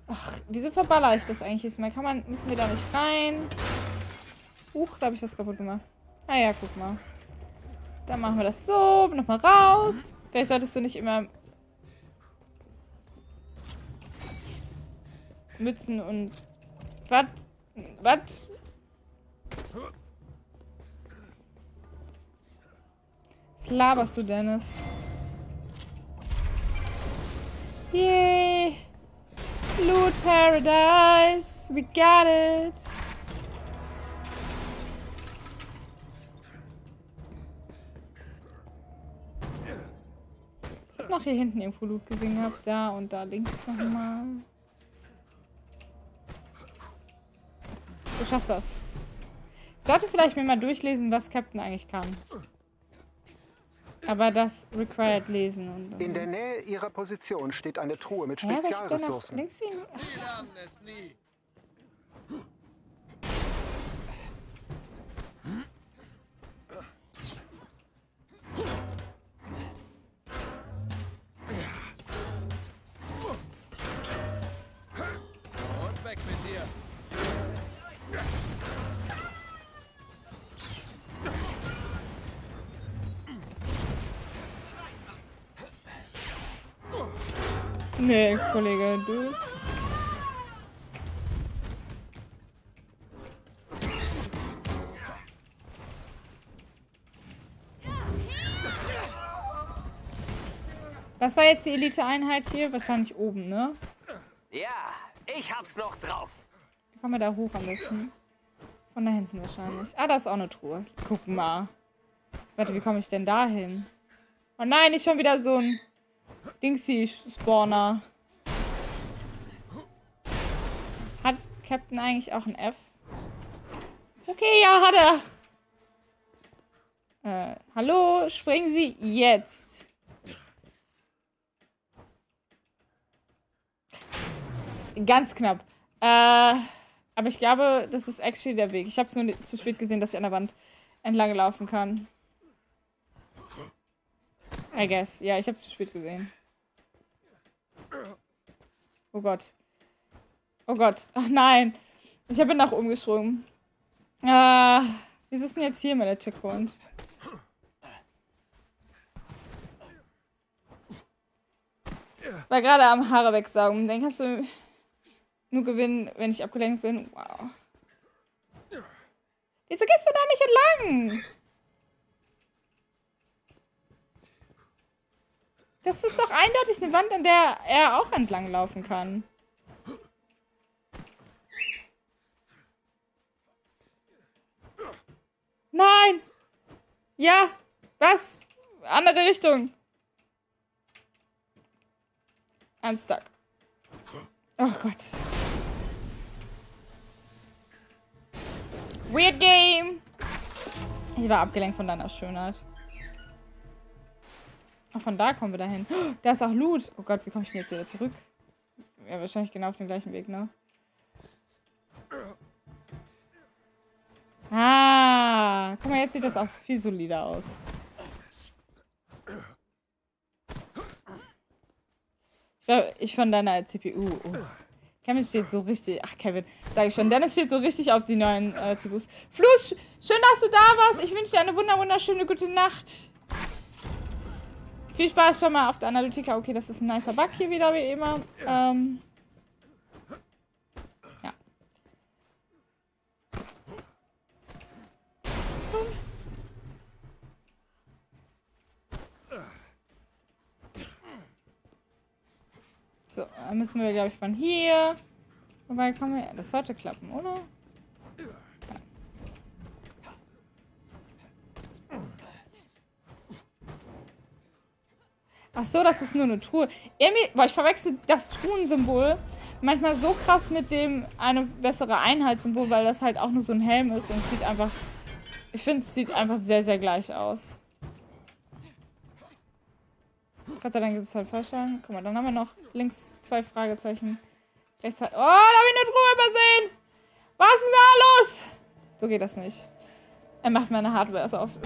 Ach, wieso verballere ich das eigentlich jetzt mal? Kann man... Müssen wir da nicht rein? Huch, da habe ich was kaputt gemacht. Ah ja, guck mal. Dann machen wir das so, nochmal raus. Vielleicht solltest du nicht immer... Mützen und... Was? Was? Was laberst du, Dennis? Yay! Loot Paradise! We got it! Ich hab noch hier hinten irgendwo Loot gesehen gehabt. Da und da links nochmal. Du schaffst das. Ich sollte vielleicht mir mal durchlesen, was Captain eigentlich kann. Aber das required lesen. Und, und in der Nähe ihrer Position steht eine Truhe mit Spezialressourcen. Hä, nee, Kollege, du. Was war jetzt die Elite-Einheit hier? Wahrscheinlich oben, ne? Ja, ich hab's noch drauf. Wie kommen wir da hoch am besten? Von da hinten wahrscheinlich. Ah, da ist auch eine Truhe. Guck mal. Warte, wie komme ich denn da hin? Oh nein, nicht schon wieder so ein... Dingsy-Spawner. Hat Captain eigentlich auch ein F? Okay, ja, hat er. Äh, hallo, springen Sie jetzt. Ganz knapp. Äh, aber ich glaube, das ist actually der Weg. Ich habe es nur zu spät gesehen, dass ich an der Wand entlang laufen kann. I guess. Ja, ich hab's zu spät gesehen. Oh Gott. Oh Gott. Ach nein. Ich bin nach oben gesprungen. Ah, wieso ist denn jetzt hier mal der Checkpoint? War gerade am Haare wegsaugen. Dann kannst du nur gewinnen, wenn ich abgelenkt bin. Wow. Wieso gehst du da nicht entlang? Das ist doch eindeutig eine Wand, an der er auch entlang laufen kann. Nein! Ja! Was? Andere Richtung! I'm stuck. Oh Gott. Weird game! Ich war abgelenkt von deiner Schönheit. Ach, von da kommen wir dahin. Oh, da ist auch Loot. Oh Gott, wie komme ich denn jetzt wieder zurück? Ja, wahrscheinlich genau auf den gleichen Weg, ne? Ah! Ja, guck mal, jetzt sieht das auch viel solider aus. Ich glaube, ich von deiner als C P U. Oh. Kevin steht so richtig... Ach, Kevin, sage ich schon. Dennis steht so richtig auf die neuen äh, C P Us. Fluss, schön, dass du da warst. Ich wünsche dir eine wunderschöne gute Nacht. Viel Spaß schon mal auf der Analytica. Okay, das ist ein nicer Bug hier wieder, wie immer. Ähm... So, dann müssen wir, glaube ich, von hier. Wobei, kommen wir. Das sollte klappen, oder? Ja. Ach so, das ist nur eine Truhe. Irgendwie, boah, ich verwechsel das Truhensymbol manchmal so krass mit dem eine bessere Einheitssymbol, weil das halt auch nur so ein Helm ist und es sieht einfach. Ich finde, es sieht einfach sehr, sehr gleich aus. Gott sei Dank gibt es halt Vorstellungen. Guck mal, dann haben wir noch links zwei Fragezeichen. Rechts halt. Oh, da habe ich eine Truhe übersehen! Was ist denn da los? So geht das nicht. Er macht meine Hardware so oft.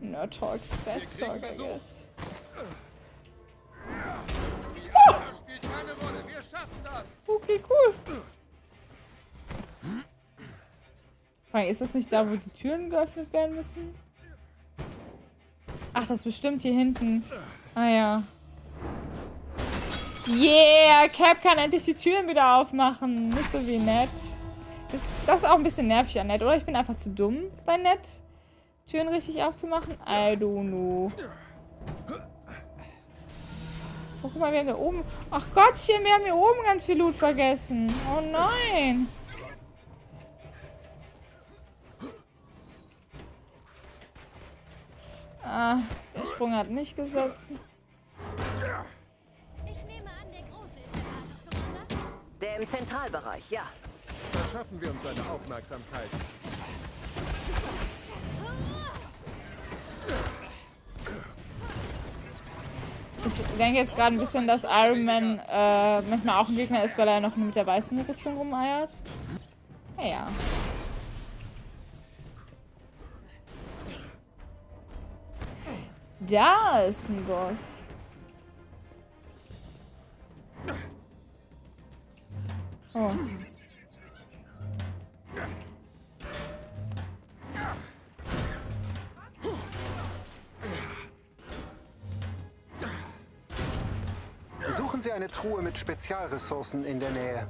Nerd Talk ist Best Talk, I guess. Oh! Okay, cool. Vor allem, ist das nicht da, wo die Türen geöffnet werden müssen? Ach, das ist bestimmt hier hinten. Ah ja. Yeah, Cap kann endlich die Türen wieder aufmachen. Nicht so wie Ned. Das, das ist auch ein bisschen nervig an Ned, oder? Ich bin einfach zu dumm bei Ned, Türen richtig aufzumachen. I don't know. Oh, guck mal, wir haben da oben... Ach Gottchen, wir haben hier oben ganz viel Loot vergessen. Oh nein. Ah, der Sprung hat nicht gesetzt. Ich nehme an, der Große ist der Arzt, Commander? Der im Zentralbereich, ja. Verschaffen wir uns seine Aufmerksamkeit. Ich denke jetzt gerade ein bisschen, dass Iron Man äh, manchmal auch ein Gegner ist, weil er noch mit der weißen Rüstung rumeiert. Naja. Da ist ein Boss. Oh. Suchen Sie eine Truhe mit Spezialressourcen in der Nähe.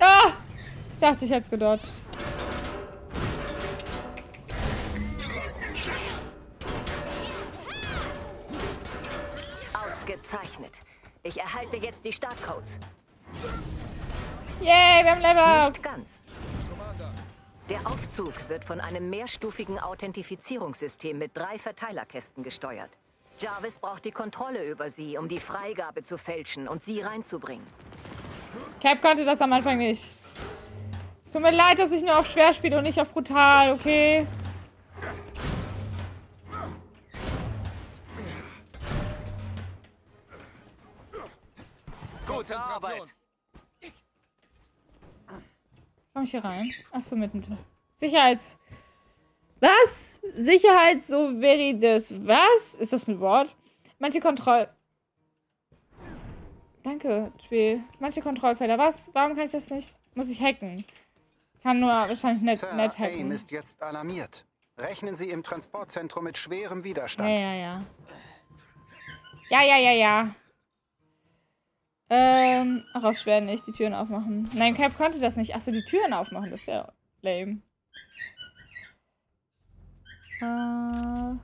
Ah! Ich dachte, ich hätte es gedodged. Ausgezeichnet. Ich erhalte jetzt die Startcodes. Yay, wir haben Level Up. Nicht ganz. Der Aufzug wird von einem mehrstufigen Authentifizierungssystem mit drei Verteilerkästen gesteuert. Jarvis braucht die Kontrolle über sie, um die Freigabe zu fälschen und sie reinzubringen. Cap konnte das am Anfang nicht. Es tut mir leid, dass ich nur auf schwer spiele und nicht auf brutal, okay? Gute Arbeit. Komm ich hier rein? Achso, mitten. Sicherheits... Was? Sicherheitsoverides. Was? Ist das ein Wort? Manche Kontroll... Danke, Spiel. Manche Kontrollfelder. Was? Warum kann ich das nicht... Muss ich hacken? Kann nur wahrscheinlich nicht, Sir, nicht hacken. A I M ist jetzt alarmiert. Rechnen Sie im Transportzentrum mit schwerem Widerstand. Ja, ja, ja. Ja, ja, ja, ja. Ähm, auch auf schwer nicht, die Türen aufmachen. Nein, Cap konnte das nicht. Achso, die Türen aufmachen, das ist ja lame. Äh,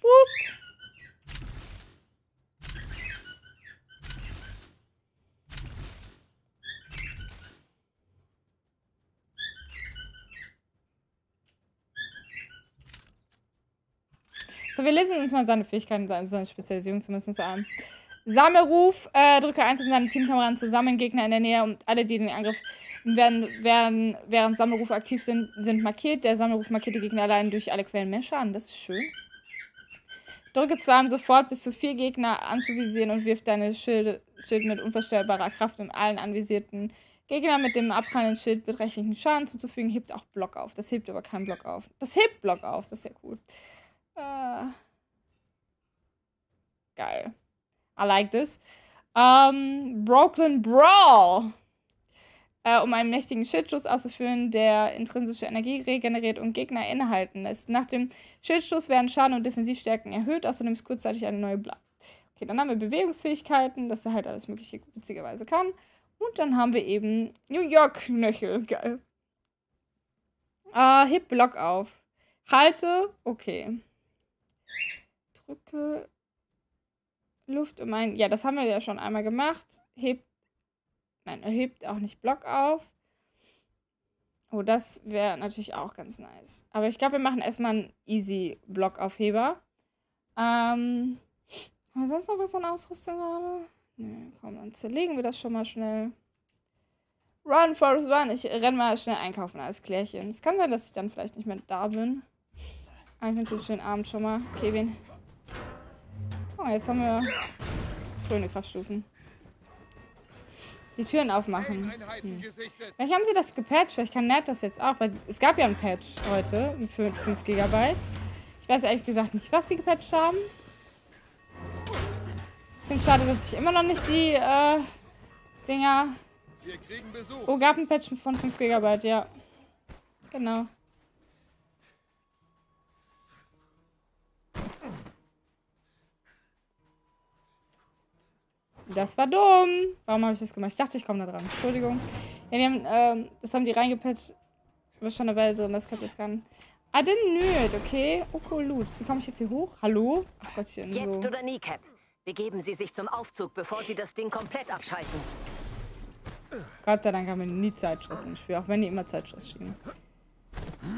Boost! So, wir lesen uns mal seine Fähigkeiten, seine Spezialisierung zumindest an. Sammelruf, äh, drücke eins, um deine Teamkameraden zu sammeln, Gegner in der Nähe und alle, die den Angriff werden, werden während Sammelrufe aktiv sind, sind markiert. Der Sammelruf markierte Gegner allein durch alle Quellen mehr Schaden. Das ist schön. Drücke zwei, um sofort bis zu vier Gegner anzuvisieren und wirf deine Schilde, Schild mit unvorstellbarer Kraft um allen anvisierten Gegner mit dem abprallenden Schild beträchtlichen Schaden zuzufügen. Hebt auch Block auf. Das hebt aber keinen Block auf. Das hebt Block auf. Das ist ja cool. Äh, geil. I like this. Ähm, Brooklyn Brawl. Äh, um einen mächtigen Schildstoß auszuführen, der intrinsische Energie regeneriert und Gegner innehalten lässt. Nach dem Schildstoß werden Schaden und Defensivstärken erhöht. Außerdem ist kurzzeitig eine neue Bla. Okay, dann haben wir Bewegungsfähigkeiten, dass er halt alles Mögliche witzigerweise kann. Und dann haben wir eben New York-Knöchel. Geil. Äh, heb Block auf. Halte. Okay. Drücke. Luft um ein... Ja, das haben wir ja schon einmal gemacht. Hebt... Nein, er hebt auch nicht Block auf. Oh, das wäre natürlich auch ganz nice. Aber ich glaube, wir machen erstmal einen Easy-Block-Aufheber. Ähm... Haben wir sonst noch was an Ausrüstung gerade? Nee, komm, dann zerlegen wir das schon mal schnell. Run, Forest, run. Ich renn mal schnell einkaufen als Klärchen. Es kann sein, dass ich dann vielleicht nicht mehr da bin. Ich wünsche einen schönen Abend schon mal, Kevin. Oh, jetzt haben wir schöne Kraftstufen. Die Türen aufmachen. Hm. Vielleicht haben sie das gepatcht, vielleicht kann Nerd das jetzt auch, weil es gab ja einen Patch heute für fünf Gigabyte. Ich weiß ehrlich gesagt nicht, was sie gepatcht haben. Ich finde es schade, dass ich immer noch nicht die äh, Dinger... Oh, gab ein Patch von fünf Gigabyte, ja. Genau. Das war dumm. Warum habe ich das gemacht? Ich dachte, ich komme da dran. Entschuldigung. Ja, die haben, ähm, das haben die reingepatcht. Du bist schon eine Weile drin. Das klappt jetzt gar nicht. Ah, denn nöd. Okay. Oh, cool, Loot. Wie komme ich jetzt hier hoch? Hallo? Ach Gottchen. So. Jetzt oder nie, Cap. Begeben Sie sich zum Aufzug, bevor Sie das Ding komplett abschalten. Gott sei Dank haben wir nie Zeitschluss im Spiel. Auch wenn die immer Zeitschluss schieben.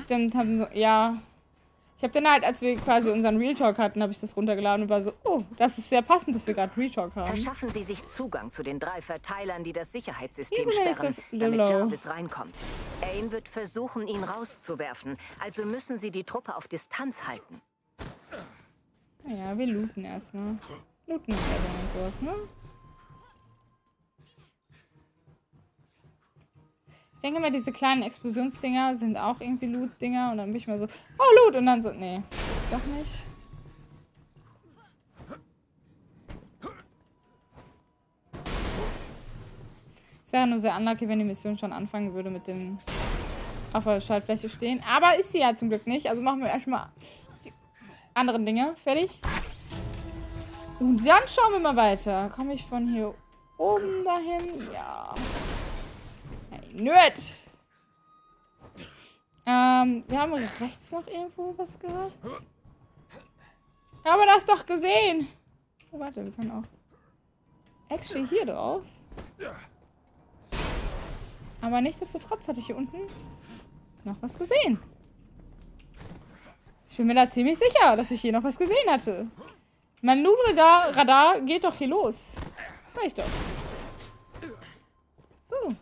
Stimmt, haben so... Ja... Ich habe dann halt, als wir quasi unseren Real Talk hatten, habe ich das runtergeladen und war so, oh, das ist sehr passend, dass wir gerade Real Talk haben. Verschaffen Sie sich Zugang zu den drei Verteilern, die das Sicherheitssystem sperren, damit Jarvis reinkommt. AIM wird versuchen, ihn rauszuwerfen, also müssen Sie die Truppe auf Distanz halten. Naja, wir looten erstmal. Looten und sowas, ne? Ich denke mal, diese kleinen Explosionsdinger sind auch irgendwie Loot-Dinger. Und dann bin ich mal so, oh, Loot! Und dann so, nee, doch nicht. Es wäre nur sehr unlucky, wenn die Mission schon anfangen würde mit dem auf der Schaltfläche stehen. Aber ist sie ja zum Glück nicht. Also machen wir erstmal die anderen Dinge. Fertig. Und dann schauen wir mal weiter. Komme ich von hier oben dahin? Ja. Nerd! Ähm, wir haben rechts noch irgendwo was gehabt. Aber das doch gesehen! Oh, warte, wir können auch actually hier drauf. Aber nichtsdestotrotz hatte ich hier unten noch was gesehen. Ich bin mir da ziemlich sicher, dass ich hier noch was gesehen hatte. Mein Loot-Radar Radar geht doch hier los. Sag ich doch. So.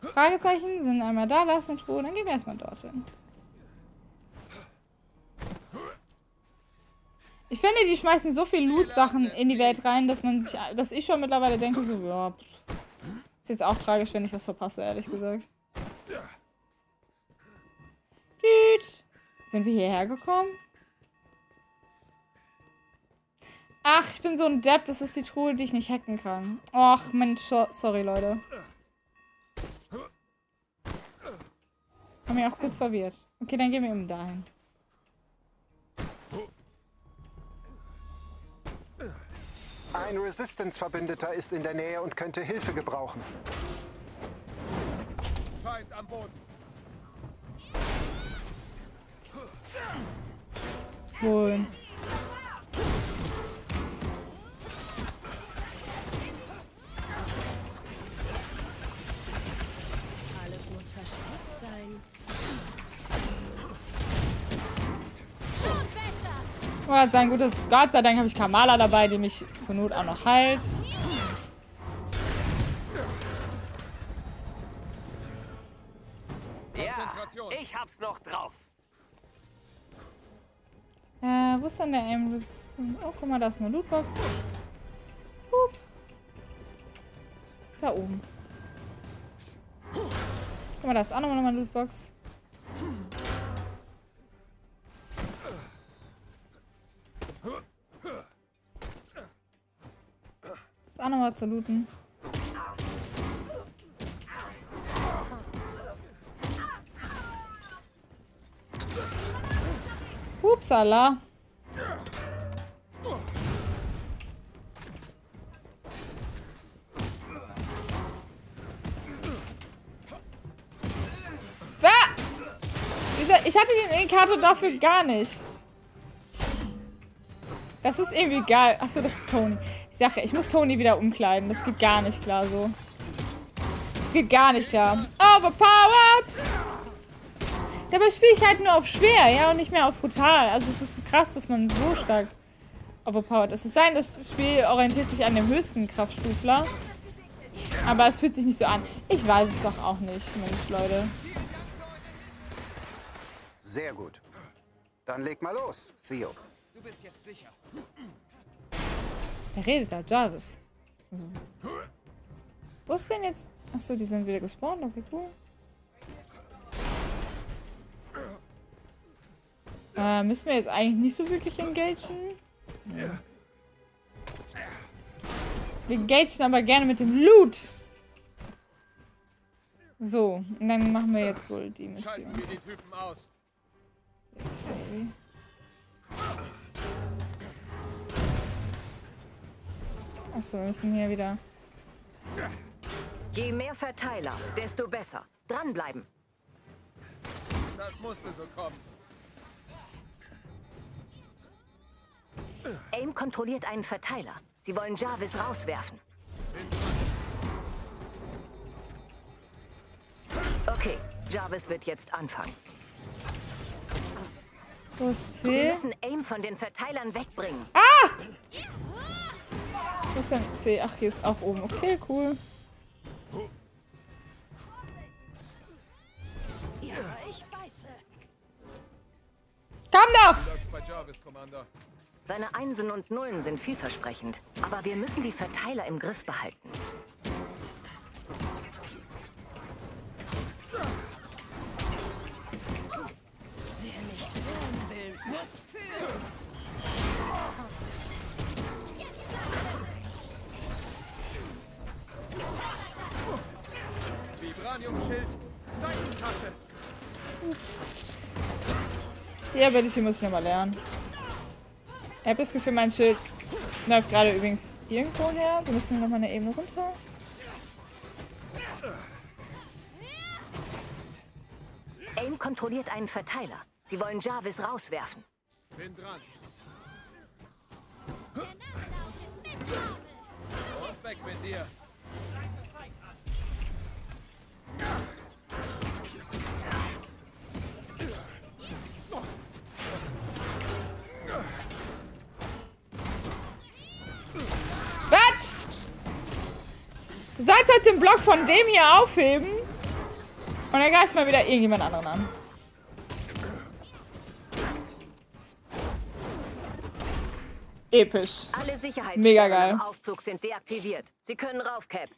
Fragezeichen sind einmal da, lass uns Ruhe, dann gehen wir erstmal dorthin. Ich finde, die schmeißen so viel Loot-Sachen in die Welt rein, dass man sich, dass ich schon mittlerweile denke, so, ja, ist jetzt auch tragisch, wenn ich was verpasse, ehrlich gesagt. Tüt. Sind wir hierher gekommen? Ach, ich bin so ein Depp, das ist die Truhe, die ich nicht hacken kann. Och, Mensch, sorry, Leute. Haben mich auch kurz verwirrt. Okay, dann gehen wir eben dahin. Ein Resistance-Verbündeter ist in der Nähe und könnte Hilfe gebrauchen. Feind am Boden. Wohl. Alles muss versteckt sein. Schon besser! Ich wollte sagen, gutes Gott sei Dank habe ich Kamala dabei, die mich zur Not auch noch heilt. Ja, ich hab's noch drauf. Äh, wo ist denn der A I M Resistant? Oh, guck mal, da ist eine Lootbox. Hup. Da oben. Guck mal, da ist auch nochmal eine Lootbox. Ist auch nochmal zu looten. Upsala. Ah! Ich hatte den Indikator dafür gar nicht. Das ist irgendwie geil. Achso, das ist Tony. Ich sage, ich muss Tony wieder umkleiden. Das geht gar nicht klar so. Das geht gar nicht klar. Overpowered! Dabei spiele ich halt nur auf schwer, ja, und nicht mehr auf brutal. Also es ist krass, dass man so stark overpowered ist. Es sei denn, das Spiel orientiert sich an dem höchsten Kraftstufler. Aber es fühlt sich nicht so an. Ich weiß es doch auch nicht, Mensch, Leute. Sehr gut. Dann leg mal los, Theo. Du bist jetzt sicher. Wer redet da? Jarvis. So. Wo ist denn jetzt? Achso, die sind wieder gespawnt. Okay, cool. Äh, müssen wir jetzt eigentlich nicht so wirklich engagieren? Ja. Wir engagieren aber gerne mit dem Loot. So, und dann machen wir jetzt wohl die Mission. Yes, baby. Achso, wir müssen hier wieder... Je mehr Verteiler, desto besser. Dranbleiben. Das musste so kommen. A I M kontrolliert einen Verteiler. Sie wollen Jarvis rauswerfen. Okay, Jarvis wird jetzt anfangen. Wo ist C? Sie müssen A I M von den Verteilern wegbringen. Ah! Wo ist denn C? Ach, hier ist auch oben. Okay, cool. Ja, ich beiße. Komm doch! Seine Einsen und Nullen sind vielversprechend, aber wir müssen die Verteiler im Griff behalten. Wer nicht hören will, muss fühlen. Vibranium-Schild, Seitentasche. Ups. Die Ability muss ich nochmal lernen. Ich habe das Gefühl, mein Schild läuft gerade übrigens irgendwo her. Wir müssen nochmal eine Ebene runter. A I M kontrolliert einen Verteiler. Sie wollen Jarvis rauswerfen. Bin dran. Und weg mit dir. Du sollst halt den Block von dem hier aufheben. Und er greift mal wieder irgendjemand anderen an. Episch. Alle Sicherheitsstufen mega geil. Im Aufzug sind deaktiviert. Sie können rauf, Cap.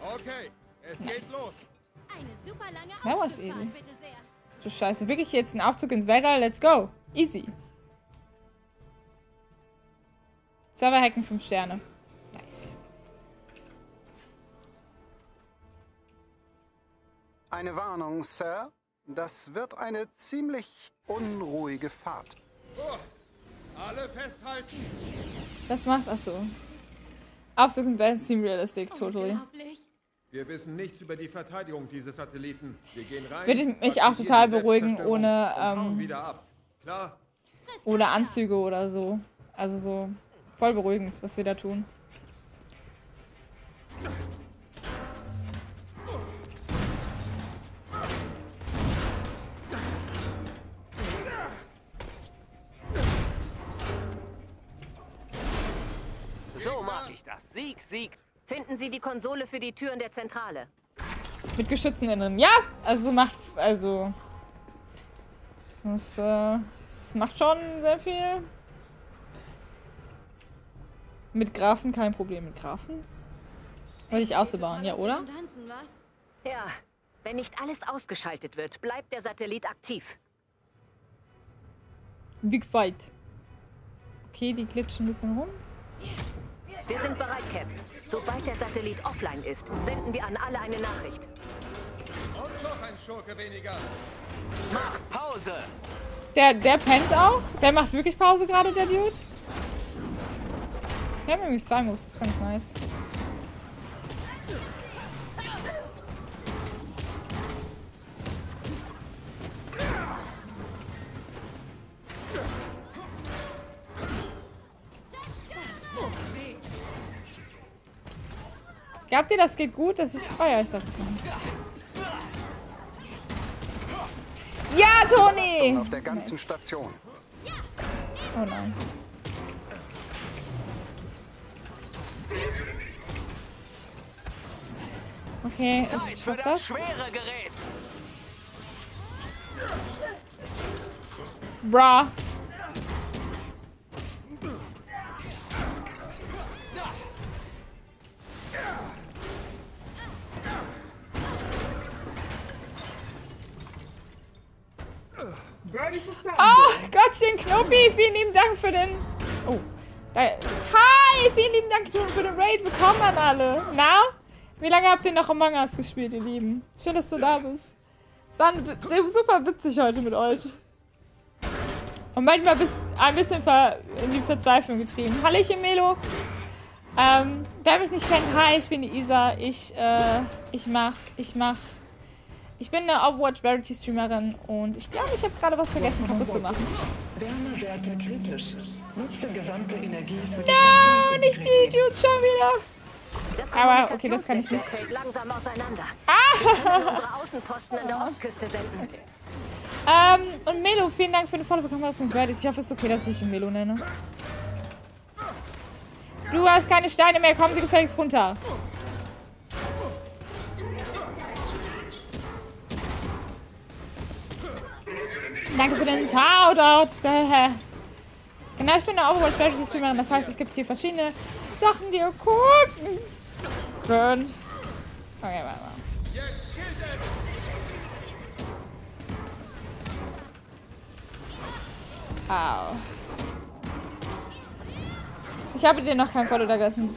Okay, es nice. Geht los. Eine super lange Aufzugfahrt, ja, was eben. Bitte sehr. Du Scheiße, wirklich jetzt ein Aufzug ins Weltall? Let's go. Easy. Server hacken fünf Sterne. Nice. Eine Warnung, Sir. Das wird eine ziemlich unruhige Fahrt. Oh, alle festhalten! Das macht achso. Aufzug und Welt seem realistic, totally. Wir wissen nichts über die Verteidigung dieses Satelliten. Wir gehen rein. Würde ich mich auch total beruhigen ohne ähm, wieder ab. Klar? Ohne Anzüge oder so. Also so voll beruhigend, was wir da tun. So mag ich das. Sieg, Sieg. Finden Sie die Konsole für die Türen der Zentrale. Mit Geschützen innen. Ja, also macht... Also... Das, äh, das macht schon sehr viel. Mit Grafen kein Problem. Mit Grafen? Würde ich auszubauen, ja, oder? Ja, wenn nicht alles ausgeschaltet wird, bleibt der Satellit aktiv. Big Fight. Okay, die glitschen ein bisschen rum. Wir sind bereit, Cap. Sobald der Satellit offline ist, senden wir an alle eine Nachricht. Und noch ein Schurke weniger. Macht Pause. Der, der pennt auch? Der macht wirklich Pause gerade, der Dude? Wir haben nämlich zwei Moves, das ist ganz nice. Glaubt ihr, das geht gut, dass ich... Oh ja, ich dachte es machen. Ja, Tony! Auf der ganzen nice. Station. Oh nein. Okay, ich schaff das. Bra. Oh Gottchen, Knopi, vielen lieben Dank für den... Oh. Hi, vielen lieben Dank für den Raid. Willkommen an alle. Na? Wie lange habt ihr noch Among Us gespielt, ihr Lieben? Schön, dass du da bist. Es war super witzig heute mit euch. Und manchmal bist du ein bisschen in die Verzweiflung getrieben. Hallöchen, Melo. Ähm, wer mich nicht kennt, hi, ich bin die Isa. Ich, äh, ich mach, ich mach... Ich bin eine Overwatch Variety Streamerin und ich glaube, ich habe gerade was vergessen, kaputt zu machen. Wärmewerte kritisch. Nutze gesamte Energie für die... No, nicht die Dudes schon wieder! Aber okay, das kann ich nicht. Ah! ähm, und Melo, vielen Dank für den Follow. Willkommen zum Birdies. Ich hoffe, es ist okay, dass ich ihn Melo nenne. Du hast keine Steine mehr, kommen Sie gefälligst runter. Danke für den Shoutout. Genau, ich bin eine Overwatch Variety Streamerin. Das heißt, es gibt hier verschiedene Sachen, die ihr gucken könnt. Okay, warte mal. Jetzt gilt es. Au. Ich habe dir noch kein Follow da gelassen.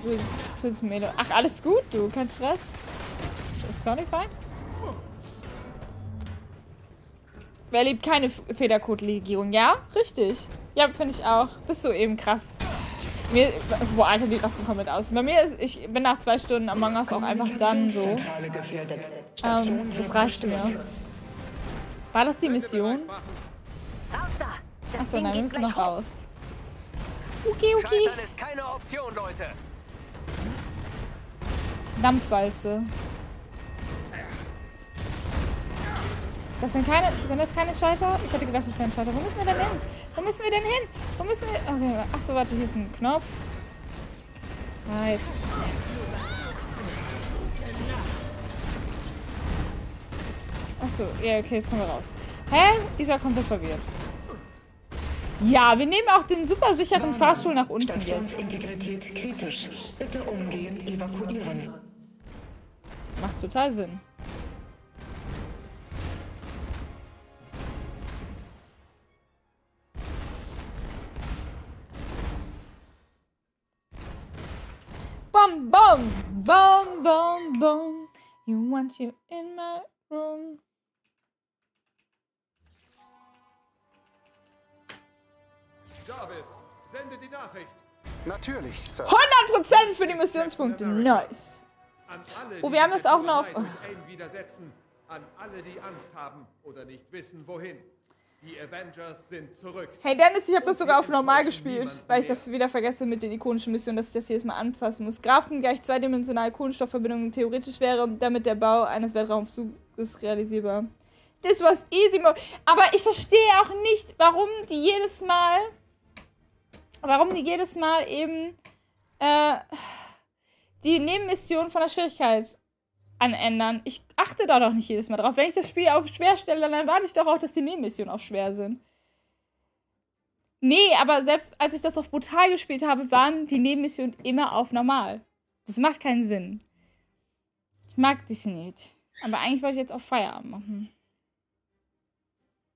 Ach, alles gut, du. Kein Stress. Ist Sony fein? Wer liebt keine Federcode-Legierung? Ja, richtig. Ja, finde ich auch. Bist du eben krass. Mir, boah, Alter, die rasten komplett aus. Bei mir ist, ich bin nach zwei Stunden Among Us auch einfach dann so. Ähm, das reicht mir. War das die Mission? Achso, nein, wir müssen noch raus. Okay, okay. Dampfwalze. Das sind keine, sind das keine Schalter? Ich hatte gedacht, das wären Schalter. Wo müssen wir denn hin? Wo müssen wir denn hin? Wo müssen wir... Okay, ach so, warte, hier ist ein Knopf. Nice. Ach so, ja, yeah, okay, jetzt kommen wir raus. Hä? Isa komplett verwirrt. Ja, wir nehmen auch den super sicheren Fahrstuhl nach unten jetzt. Integrität kritisch. Bitte umgehend evakuieren. Macht total Sinn. Boom, boom, boom, boom, boom. You want you in my room. Jarvis, sende die Nachricht. Natürlich, Sir. hundert Prozent für die Missionspunkte. Nice. Oh, wir haben das auch noch auf... An alle, die Angst haben oder nicht wissen, wohin. Die Avengers sind zurück. Hey Dennis, ich habe das sogar auf normal gespielt, weil ich das wieder vergesse mit den ikonischen Missionen, dass ich das jedes Mal anfassen muss. Graphen gleich zweidimensionale Kohlenstoffverbindungen theoretisch wäre, damit der Bau eines Weltraumzuges realisierbar. Das war's easy mode. Aber ich verstehe auch nicht, warum die jedes Mal, warum die jedes Mal eben äh, die Nebenmission von der Schwierigkeit anändern. Ich achte da doch nicht jedes Mal drauf. Wenn ich das Spiel auf schwer stelle, dann warte ich doch auch, dass die Nebenmissionen auf schwer sind. Nee, aber selbst als ich das auf brutal gespielt habe, waren die Nebenmissionen immer auf normal. Das macht keinen Sinn. Ich mag das nicht. Aber eigentlich wollte ich jetzt auch Feierabend machen.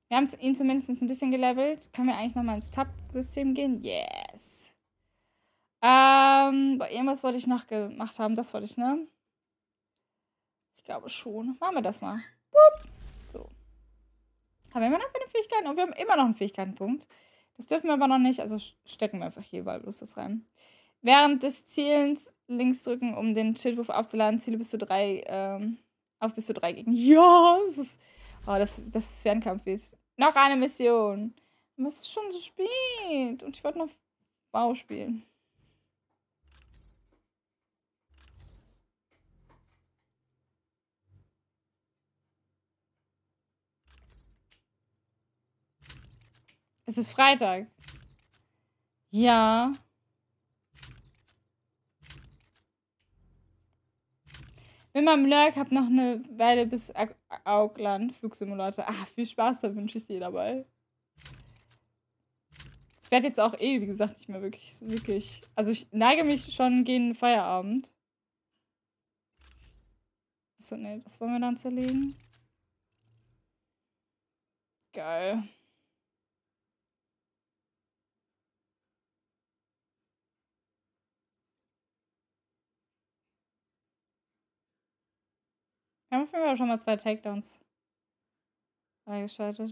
Wir haben ihn zumindest ein bisschen gelevelt. Können wir eigentlich nochmal ins Tab-System gehen? Yes. Ähm, irgendwas wollte ich noch gemacht haben. Das wollte ich, ne? Ich glaube schon. Machen wir das mal. Boop. So. Haben wir immer noch keine Fähigkeiten? Und wir haben immer noch einen Fähigkeitenpunkt. Das dürfen wir aber noch nicht. Also stecken wir einfach hier wahllos das rein. Während des Zielens links drücken, um den Schildwurf aufzuladen. Ziele bis zu drei, ähm, auf bis zu drei Gegner. Ja, das ist... Oh, das, das ist Fernkampf. Noch eine Mission. Aber es ist schon so spät. Und ich wollte noch WoW spielen. Es ist Freitag. Ja. Mit meinem Lurk hab noch eine Weile bis Auckland, Flugsimulator. Ah, viel Spaß, da wünsche ich dir dabei. Ich werde jetzt auch eh, wie gesagt, nicht mehr wirklich, wirklich. Also ich neige mich schon gegen Feierabend. Achso, ne, das wollen wir dann zerlegen. Geil. Wir haben auf jeden Fall schon mal zwei Takedowns freigeschaltet.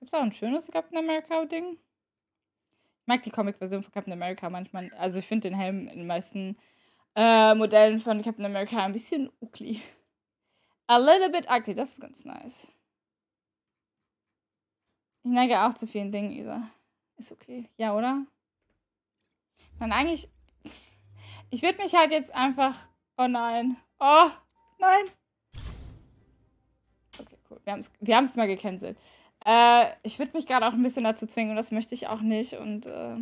Gibt es auch ein schönes Captain America-Ding? Ich mag die Comic-Version von Captain America manchmal. Also ich finde den Helm in den meisten äh, Modellen von Captain America ein bisschen ugly. A little bit ugly, das ist ganz nice. Ich neige auch zu vielen Dingen, Isa. Ist okay. Ja, oder? Dann eigentlich... Ich würde mich halt jetzt einfach... Oh nein. Oh, nein. Okay, cool. Wir haben es wir haben's mal gecancelt. Äh, ich würde mich gerade auch ein bisschen dazu zwingen und das möchte ich auch nicht. Und äh,